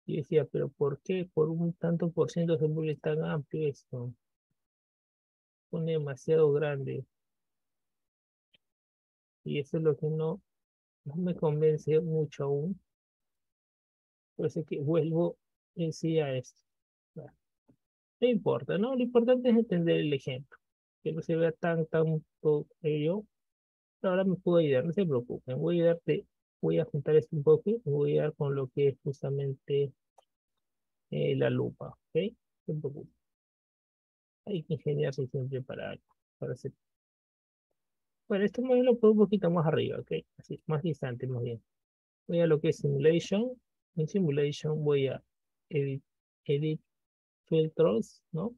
Y decía, pero ¿por qué por un tanto por ciento se vuelve tan amplio esto? Pone demasiado grande. Y eso es lo que no, no me convence mucho aún. Por eso que vuelvo en sí a esto. Bueno, no importa, ¿no? Lo importante es entender el ejemplo. Que no se vea tan, tan todo ello. Pero ahora me puedo ayudar, no se preocupen. Voy a ayudarte, voy a juntar esto un poco. Voy a ayudar con lo que es justamente eh, la lupa. ¿Ok? No se preocupen. Hay que ingeniarse siempre para, para hacer. Bueno, este modelo lo pongo un poquito más arriba, ¿ok? Así, más distante, más bien. Voy a lo que es Simulation. En Simulation voy a Edit, edit Filtros, ¿no?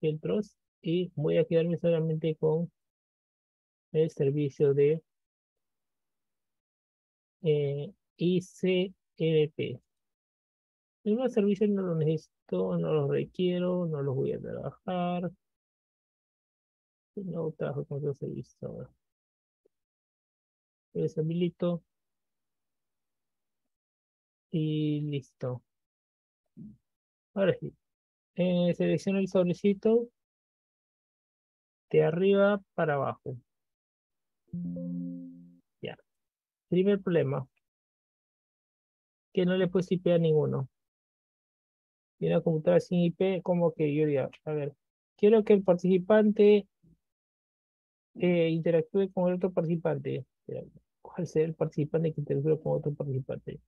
Filtros. Y voy a quedarme solamente con el servicio de eh, I C M P. Los demás servicios no los necesito, no los requiero, no los voy a trabajar. No trabajo con los servicios ahora. Deshabilito. Y listo. Ahora sí. eh, selecciono el sobrecito de arriba para abajo. Ya. Primer problema. Que no le puse I P a ninguno. Y una computadora sin I P, como que yo diría, a ver, quiero que el participante eh, interactúe con el otro participante. ¿Cuál será el participante que interactúe con otro participante?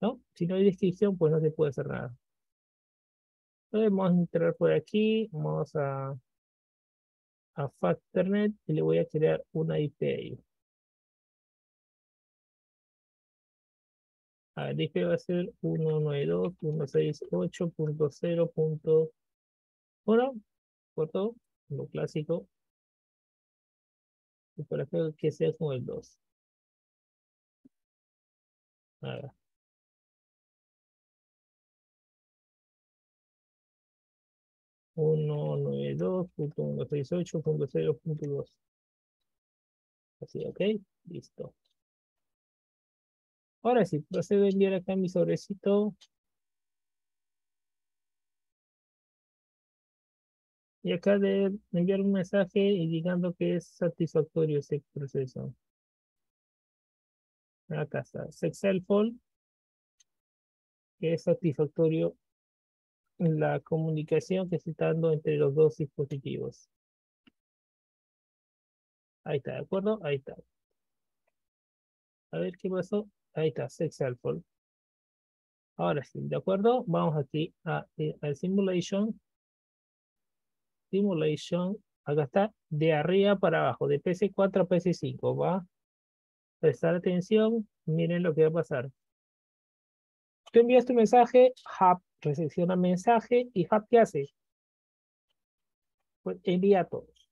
¿No? Si no hay descripción, pues no se puede hacer nada. Entonces vamos a entrar por aquí, vamos a, a Factornet y le voy a crear una I P ahí. A ver, la I P va a ser ciento noventa y dos punto ciento sesenta y ocho punto cero punto uno, por todo, lo clásico. Y por acá que sea con el dos. A ver. ciento noventa y dos punto ciento sesenta y ocho punto cero punto dos. Así, ok, listo. Ahora sí, procedo a enviar acá mi sobrecito. Y acá de enviar un mensaje indicando que es satisfactorio ese proceso. Acá está, successful, que es satisfactorio la comunicación que se está dando entre los dos dispositivos. Ahí está, ¿de acuerdo? Ahí está. A ver qué pasó. Ahí está, successful. Ahora sí, ¿de acuerdo? Vamos aquí a, a simulation. Simulation. Acá está, de arriba para abajo, de P C cuatro a P C cinco. Va. Prestar atención. Miren lo que va a pasar. Tú envías tu mensaje, Hub recepciona mensaje y Hub ¿qué hace? Pues envía a todos.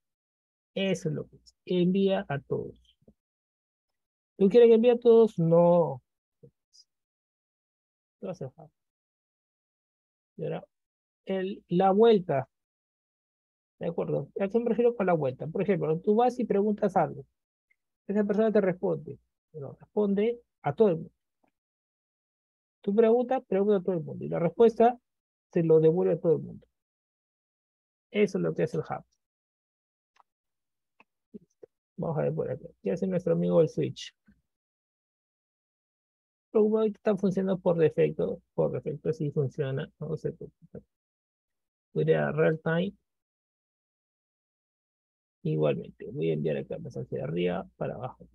Eso es lo que es. Envía a todos. ¿Tú quieres enviar a todos? No. ¿Qué va a hacer Hub? Y ahora, el, la vuelta. ¿De acuerdo? ¿A qué me refiero con la vuelta? Por ejemplo, tú vas y preguntas algo. Esa persona te responde. Pero responde a todo el mundo. Tú preguntas, pregunta a todo el mundo. Y la respuesta se lo devuelve a todo el mundo. Eso es lo que hace el Hub. Vamos a ver por acá. ¿Qué hace nuestro amigo el switch? Pero está funcionando por defecto. Por defecto sí funciona. No se preocupe. Voy a real time. Igualmente. Voy a enviar acá el mensaje de arriba para abajo.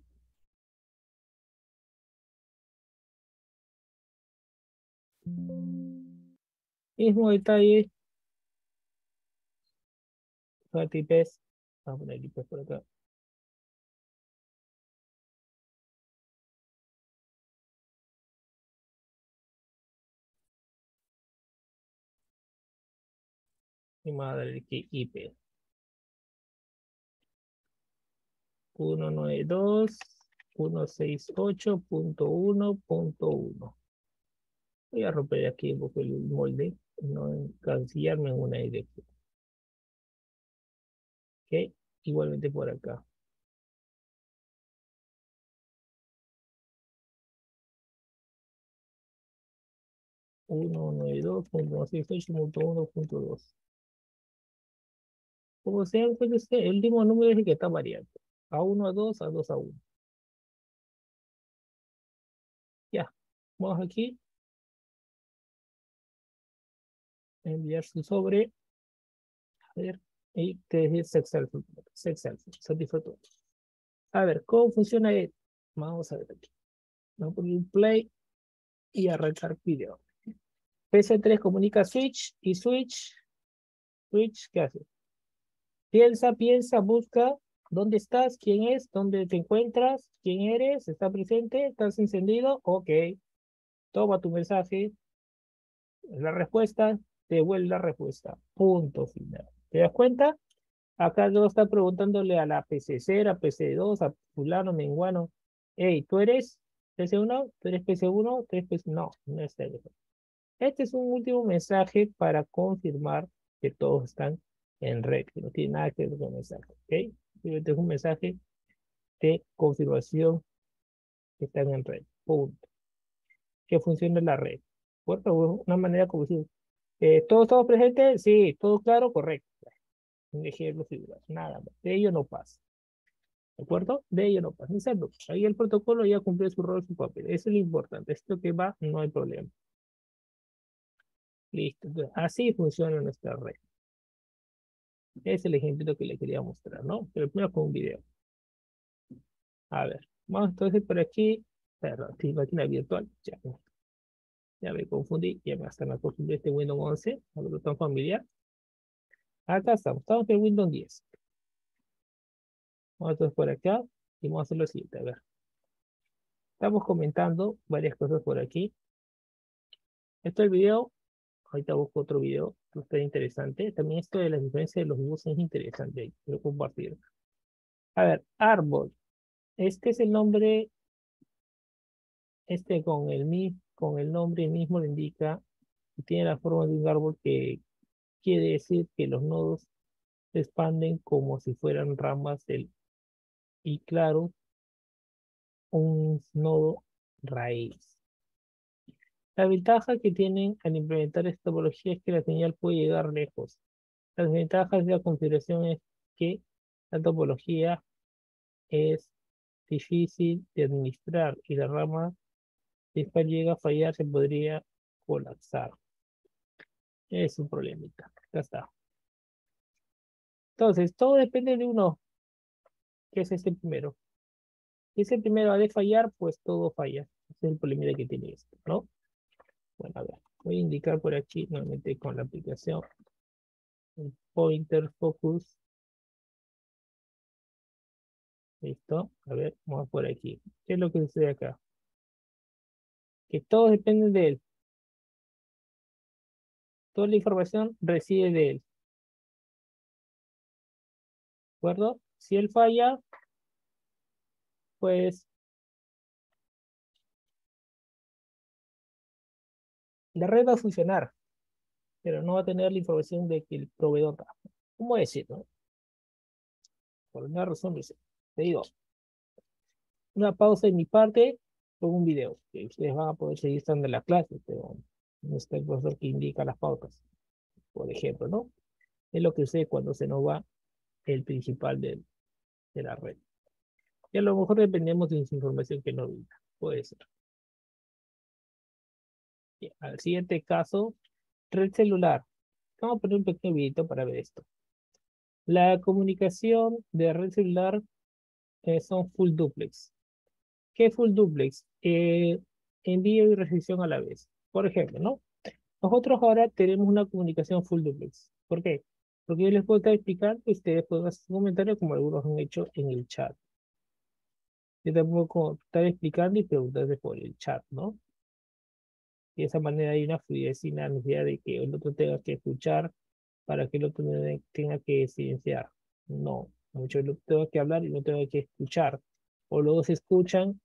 Mismo detalle. I Ps. Vamos a poner I Ps por acá. Y vamos a darle aquí I P. ciento noventa y dos punto ciento sesenta y ocho punto uno punto uno. Voy a romper aquí un poco el molde, no encasillarme en una dirección. Ok, igualmente por acá. ciento noventa y dos punto ciento sesenta y ocho punto uno punto dos. Como se dan cuenta, el último número es el que está variando. A uno, a dos, a dos, a uno. Ya, vamos aquí. Enviar su sobre. A ver, y que es successful, successful, satisfactorio. A ver, ¿cómo funciona esto? Vamos a ver aquí. Vamos a poner un play y arrancar video. P C tres comunica switch y switch. Switch, ¿qué hace? Piensa, piensa, busca. ¿Dónde estás? ¿Quién es? ¿Dónde te encuentras? ¿Quién eres? ¿Estás presente? ¿Estás encendido? Ok. Toma tu mensaje. La respuesta. Devuelve la respuesta. Punto final. ¿Te das cuenta? Acá yo está preguntándole a la P C cero, a P C dos, a fulano, menguano. Hey, ¿tú eres P C uno? ¿Tú eres P C uno? ¿Tú eres P C uno? No, no es teléfono. Este es un último mensaje para confirmar que todos están en red. Que no tiene nada que ver con el mensaje. ¿Ok? Este es un mensaje de confirmación que están en red. Punto. Que funciona la red. Por una manera como si Eh, ¿Todos estamos presentes? Sí, todo claro, correcto. Ejemplo figurado, nada más. De ello no pasa. ¿De acuerdo? De ello no pasa. Exacto. Ahí el protocolo ya cumplió su rol, su papel. Eso es lo importante. Esto que va, no hay problema. Listo. Entonces, así funciona nuestra red. Es el ejemplo que le quería mostrar, ¿no? Pero primero con un video. A ver. Vamos entonces por aquí. Aquí, máquina virtual. Ya. Ya me confundí. Ya me hasta me acostumbré este Windows once. No lo tan familiar. Acá estamos. Estamos en Windows diez. Vamos entonces por acá. Y vamos a hacer lo siguiente. A ver. Estamos comentando varias cosas por aquí. Esto es el video. Ahorita busco otro video. Está interesante. También esto de la diferencia de los buses es interesante. Quiero compartir. A ver. Árbol. Este es el nombre. Este con el mismo. Con el nombre mismo le indica que tiene la forma de un árbol, que quiere decir que los nodos se expanden como si fueran ramas del, y claro, un nodo raíz. La ventaja que tienen al implementar esta topología es que la señal puede llegar lejos. Las ventajas de la configuración es que la topología es difícil de administrar y la rama, si esta llega a fallar, se podría colapsar. Es un problemita. Ya está. Entonces, todo depende de uno. ¿Qué es este primero? Si ese primero ha de fallar, pues todo falla. Ese es el problemita que tiene esto, ¿no? Bueno, a ver. Voy a indicar por aquí, nuevamente con la aplicación. El pointer focus. Listo. A ver, vamos por aquí. ¿Qué es lo que sucede acá? Que todos dependen de él. Toda la información reside de él. ¿De acuerdo? Si él falla, pues la red va a funcionar, pero no va a tener la información de que el proveedor da. ¿Cómo decirlo? Por una razón, te digo, una pausa de mi parte. Pongo un video, que ustedes van a poder seguir estando en la clase, pero no está el profesor que indica las pautas, por ejemplo, ¿no? Es lo que sucede cuando se nos va el principal de, de la red. Y a lo mejor dependemos de información que no viene, puede ser. Bien, al siguiente caso, red celular. Vamos a poner un pequeño videito para ver esto. La comunicación de red celular eh, son full duplex. ¿Qué es full duplex? Eh, envío y recepción a la vez. Por ejemplo, ¿no? Nosotros ahora tenemos una comunicación full duplex. ¿Por qué? Porque yo les puedo explicar, que ustedes pueden hacer comentarios como algunos han hecho en el chat. Yo también puedo estar explicando y preguntarles por el chat, ¿no? Y de esa manera hay una fluidez sin la necesidad de que el otro tenga que escuchar para que el otro tenga que silenciar. No. Mucho yo tengo que hablar y no tengo que escuchar. O luego se escuchan.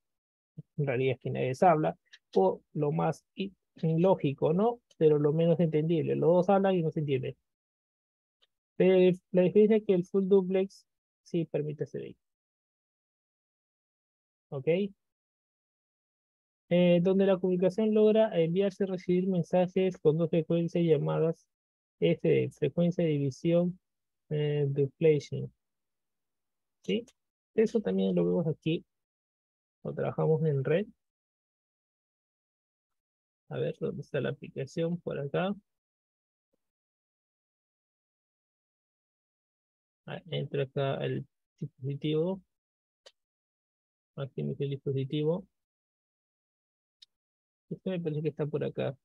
En realidad es que nadie les habla, o lo más lógico, ¿no? Pero lo menos entendible. Los dos hablan y no se entienden. Pero la diferencia es que el full duplex sí permite hacer ahí. ¿Ok? Eh, donde la comunicación logra enviarse y recibir mensajes con dos frecuencias llamadas F D, frecuencia de división eh, duplication. ¿Sí? Eso también lo vemos aquí. Lo trabajamos en red. A ver, ¿dónde está la aplicación? Por acá. Ah, entra acá el dispositivo. Aquí me dice el dispositivo. Este me parece que está por acá.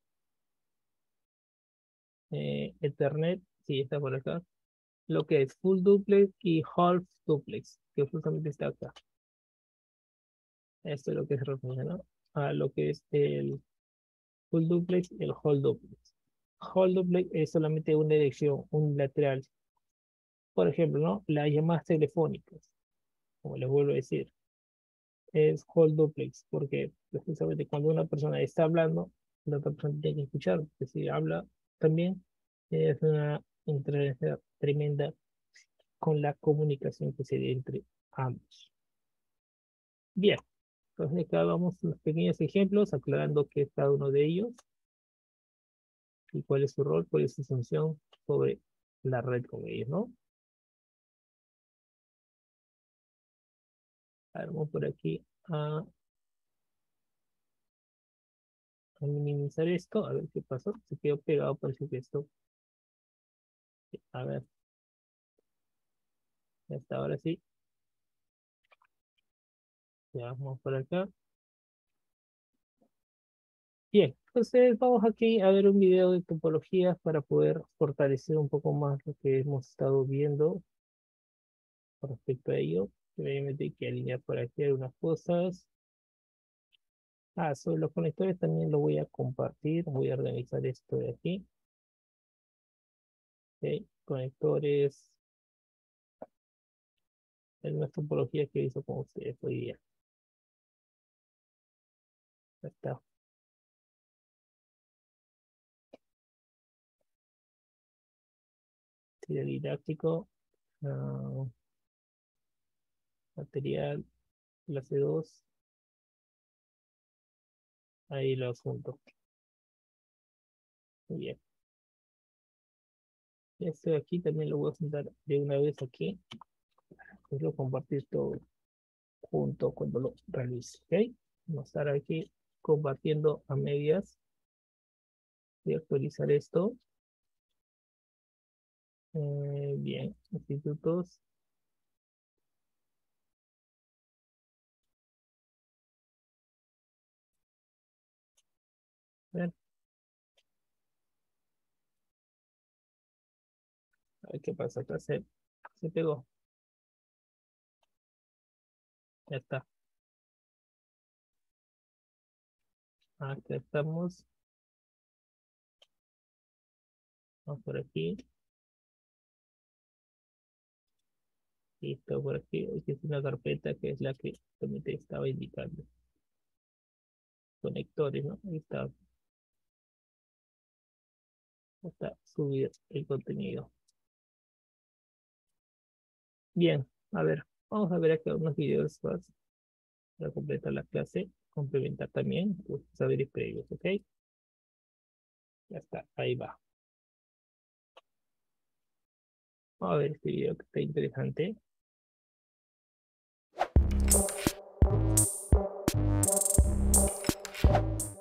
Eh, Ethernet, sí, está por acá. Lo que es full duplex y half duplex, que justamente está acá. Esto es lo que se refiere, ¿no? A lo que es el full duplex y el half duplex. Half duplex es solamente una dirección unilateral. Por ejemplo, ¿no? Las llamadas telefónicas, como les vuelvo a decir, es half duplex, porque precisamente cuando una persona está hablando, la otra persona tiene que escuchar, porque si habla también es una interferencia tremenda con la comunicación que se dé entre ambos. Bien, entonces acá vamos a los pequeños ejemplos aclarando que es cada uno de ellos. y cuál es su rol, cuál es su función sobre la red con ellos, ¿no? A ver, vamos por aquí a, a minimizar esto, a ver qué pasó, se quedó pegado, parece que esto, a ver, hasta ahora sí, ya vamos por acá. Bien, entonces vamos aquí a ver un video de topologías para poder fortalecer un poco más lo que hemos estado viendo respecto a ello. Obviamente hay que alinear por aquí algunas cosas. Ah, sobre los conectores también lo voy a compartir. Voy a organizar esto de aquí. Okay, conectores. Es una topología que hizo con ustedes hoy día. Ya está. Didáctico, uh, material, clase dos, ahí lo asunto. Muy bien. Esto de aquí también lo voy a juntar de una vez aquí. Quiero compartir todo junto cuando lo realice. ¿Okay? Vamos a estar aquí compartiendo a medias. Voy a actualizar esto. Eh, bien, institutos. Bien. A ver qué pasa, acá se, se pegó. Ya está. Acá estamos. Vamos por aquí. Listo, por aquí, aquí es una carpeta que es la que también te estaba indicando. Conectores, ¿no? Ahí está. Hasta subir el contenido. Bien, a ver, vamos a ver acá unos videos más para completar la clase, complementar también los saberes previos, ¿ok? Ya está, ahí va. Vamos a ver este video que está interesante.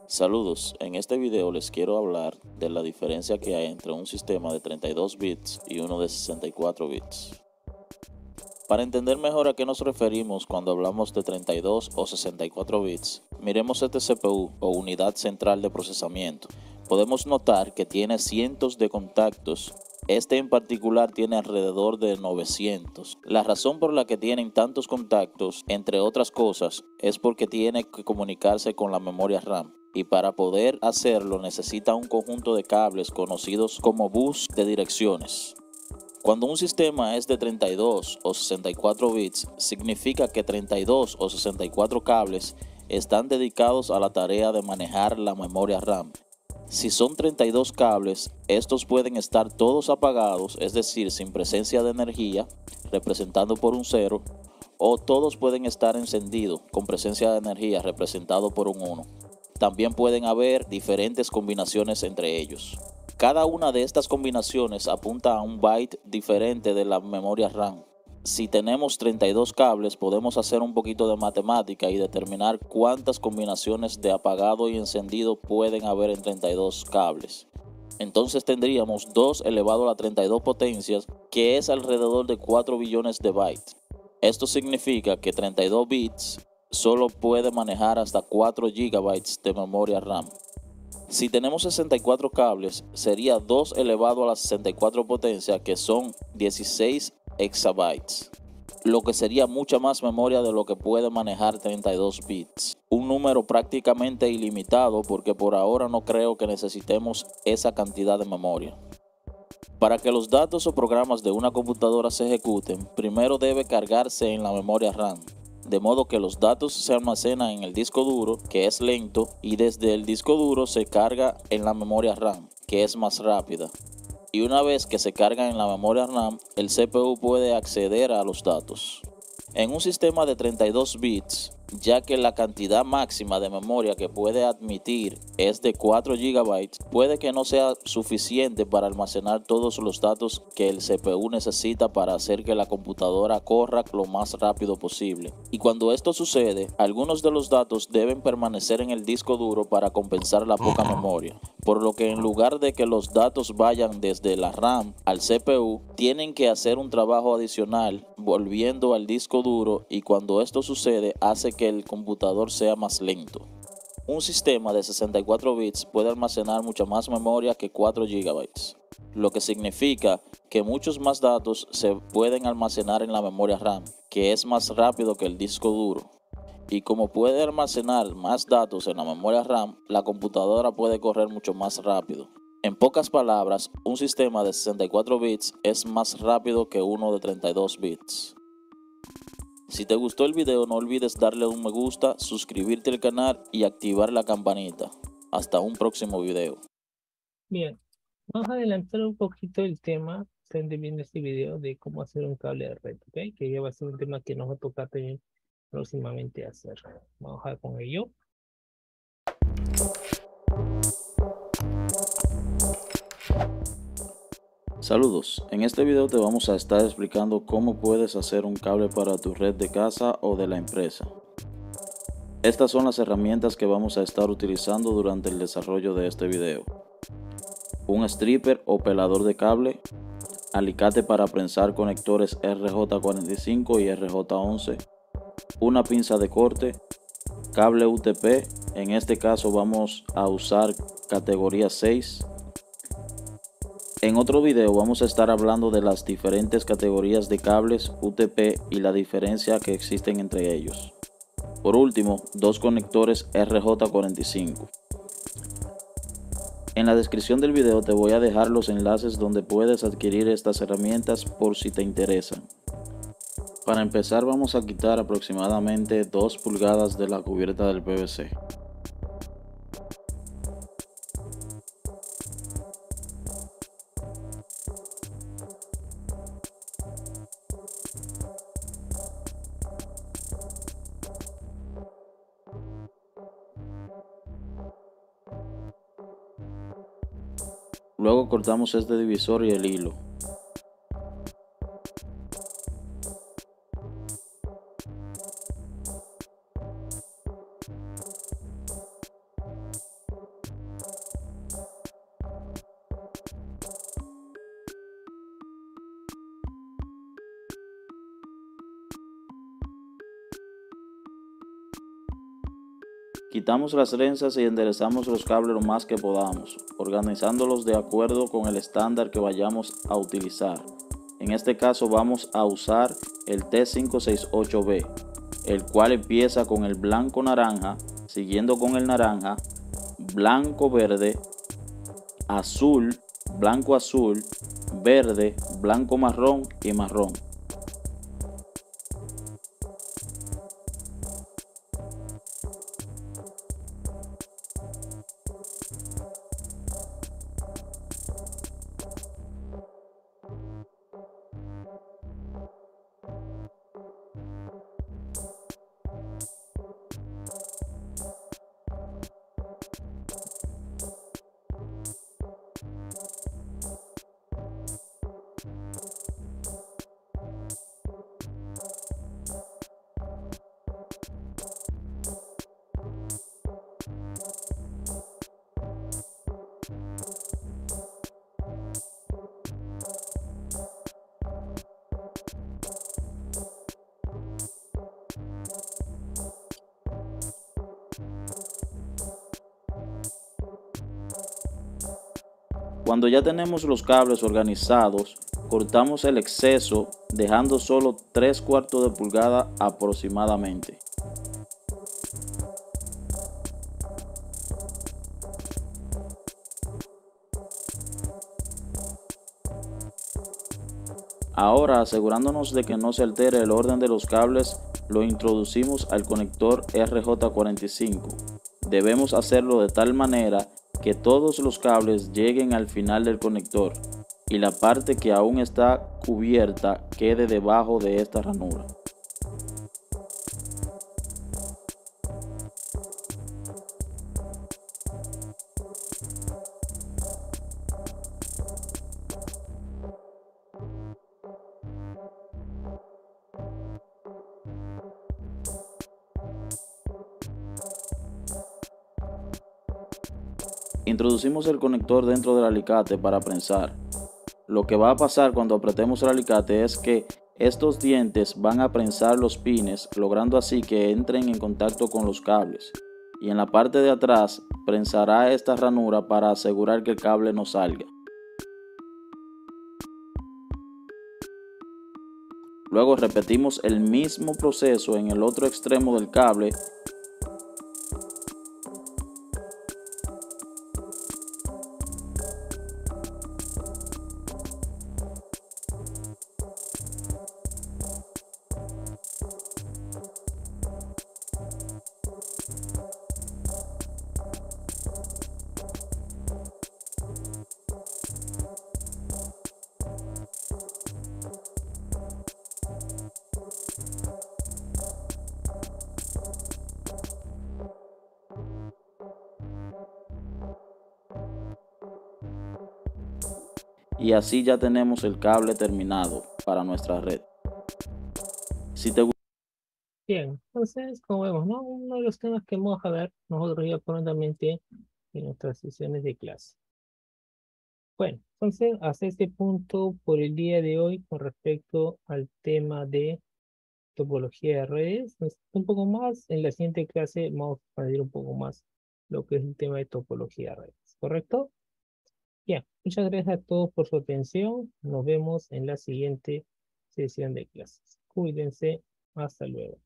Saludos, en este video les quiero hablar de la diferencia que hay entre un sistema de treinta y dos bits y uno de sesenta y cuatro bits. Para entender mejor a qué nos referimos cuando hablamos de treinta y dos o sesenta y cuatro bits, miremos este C P U o unidad central de procesamiento. Podemos notar que tiene cientos de contactos. Este en particular tiene alrededor de novecientos. La razón por la que tienen tantos contactos, entre otras cosas, es porque tiene que comunicarse con la memoria RAM. Y para poder hacerlo necesita un conjunto de cables conocidos como bus de direcciones. Cuando un sistema es de treinta y dos o sesenta y cuatro bits, significa que treinta y dos o sesenta y cuatro cables están dedicados a la tarea de manejar la memoria RAM. Si son treinta y dos cables, estos pueden estar todos apagados, es decir, sin presencia de energía, representado por un cero, o todos pueden estar encendidos, con presencia de energía, representado por un uno. También pueden haber diferentes combinaciones entre ellos. Cada una de estas combinaciones apunta a un byte diferente de la memoria RAM. Si tenemos treinta y dos cables, podemos hacer un poquito de matemática y determinar cuántas combinaciones de apagado y encendido pueden haber en treinta y dos cables. Entonces tendríamos dos elevado a la treinta y dos potencias, que es alrededor de cuatro billones de bytes. Esto significa que treinta y dos bits solo puede manejar hasta cuatro gigabytes de memoria RAM. Si tenemos sesenta y cuatro cables, sería dos elevado a la sesenta y cuatro potencia, que son dieciséis exabytes, lo que sería mucha más memoria de lo que puede manejar treinta y dos bits. Un número prácticamente ilimitado, porque por ahora no creo que necesitemos esa cantidad de memoria. Para que los datos o programas de una computadora se ejecuten, primero debe cargarse en la memoria RAM, de modo que los datos se almacenan en el disco duro, que es lento, y desde el disco duro se carga en la memoria RAM, que es más rápida. Y una vez que se carga en la memoria RAM, el C P U puede acceder a los datos. En un sistema de treinta y dos bits, ya que la cantidad máxima de memoria que puede admitir es de cuatro gigabytes, puede que no sea suficiente para almacenar todos los datos que el C P U necesita para hacer que la computadora corra lo más rápido posible. Y cuando esto sucede, algunos de los datos deben permanecer en el disco duro para compensar la poca memoria, por lo que en lugar de que los datos vayan desde la RAM al C P U, tienen que hacer un trabajo adicional volviendo al disco duro, y cuando esto sucede hace que el computador sea más lento. Un sistema de sesenta y cuatro bits puede almacenar mucha más memoria que cuatro gigabytes, lo que significa que muchos más datos se pueden almacenar en la memoria RAM, que es más rápido que el disco duro. Y como puede almacenar más datos en la memoria RAM, la computadora puede correr mucho más rápido. En pocas palabras, un sistema de sesenta y cuatro bits es más rápido que uno de treinta y dos bits. Si te gustó el video, no olvides darle un me gusta, suscribirte al canal y activar la campanita. Hasta un próximo video. Bien, vamos a adelantar un poquito el tema, estén viendo este video de cómo hacer un cable de red, ¿okay? Que ya va a ser un tema que nos va a tocar también próximamente hacer. Vamos a ver con ello. Saludos, en este video te vamos a estar explicando cómo puedes hacer un cable para tu red de casa o de la empresa. Estas son las herramientas que vamos a estar utilizando durante el desarrollo de este video: un stripper o pelador de cable, alicate para prensar conectores R J cuarenta y cinco y R J once, una pinza de corte, cable U T P, en este caso vamos a usar categoría seis. En otro video vamos a estar hablando de las diferentes categorías de cables U T P y la diferencia que existen entre ellos. Por último, dos conectores R J cuarenta y cinco. En la descripción del video te voy a dejar los enlaces donde puedes adquirir estas herramientas por si te interesan. Para empezar, vamos a quitar aproximadamente dos pulgadas de la cubierta del P V C. Luego cortamos este divisor y el hilo. Quitamos las trenzas y enderezamos los cables lo más que podamos, organizándolos de acuerdo con el estándar que vayamos a utilizar. En este caso vamos a usar el T cinco sesenta y ocho B, el cual empieza con el blanco naranja, siguiendo con el naranja, blanco verde, azul, blanco azul, verde, blanco marrón y marrón. Cuando ya tenemos los cables organizados, cortamos el exceso dejando solo tres cuartos de pulgada aproximadamente. Ahora, asegurándonos de que no se altere el orden de los cables, lo introducimos al conector R J cuarenta y cinco. Debemos hacerlo de tal manera que todos los cables lleguen al final del conector y la parte que aún está cubierta quede debajo de esta ranura. Introducimos el conector dentro del alicate para prensar. Lo que va a pasar cuando apretemos el alicate es que estos dientes van a prensar los pines, logrando así que entren en contacto con los cables. Y en la parte de atrás prensará esta ranura para asegurar que el cable no salga. Luego repetimos el mismo proceso en el otro extremo del cable. Y así ya tenemos el cable terminado para nuestra red. Si te gusta. Bien, entonces como vemos, ¿no? Uno de los temas que vamos a ver nosotros ya prontamente en nuestras sesiones de clase. Bueno, entonces hasta este punto por el día de hoy con respecto al tema de topología de redes. Un poco más, en la siguiente clase vamos a añadir un poco más lo que es el tema de topología de redes, ¿correcto? Bien, muchas gracias a todos por su atención. Nos vemos en la siguiente sesión de clases. Cuídense. Hasta luego.